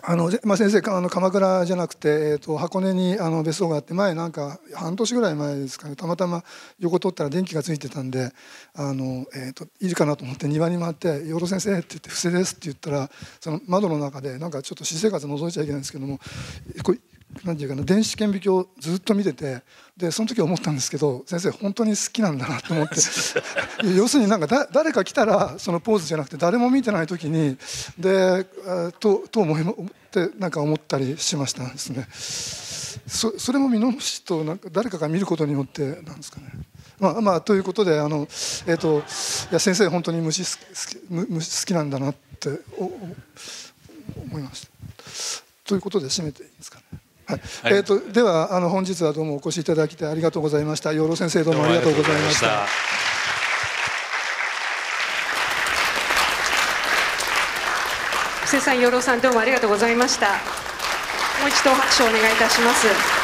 あのまあ、先生あの鎌倉じゃなくて、えー、と箱根にあの別荘があって、前なんか半年ぐらい前ですかね、たまたま横通ったら電気がついてたんで、あの、えー、といるかなと思って庭に回って「養老先生」って言って「不正です」って言ったら、その窓の中でなんかちょっと私生活覗いちゃいけないんですけども、こうなんていうかな、電子顕微鏡をずっと見てて、でその時思ったんですけど、先生本当に好きなんだなと思って要するになんかだ誰か来たらそのポーズじゃなくて、誰も見てない時にでとと思ってなんか思ったりしましたですね。そ, それも見逃しとなんか誰かが見ることによってなんですかね。まあまあ、ということで、あの、えー、といや先生本当に虫好き、虫好きなんだなってお思いました。ということで締めていいですかね。はい、えーと、ではあの本日はどうもお越しいただきありがとうございました。養老先生どうもありがとうございました。布施さん、養老さんどうもありがとうございました。もう一度拍手をお願いいたします。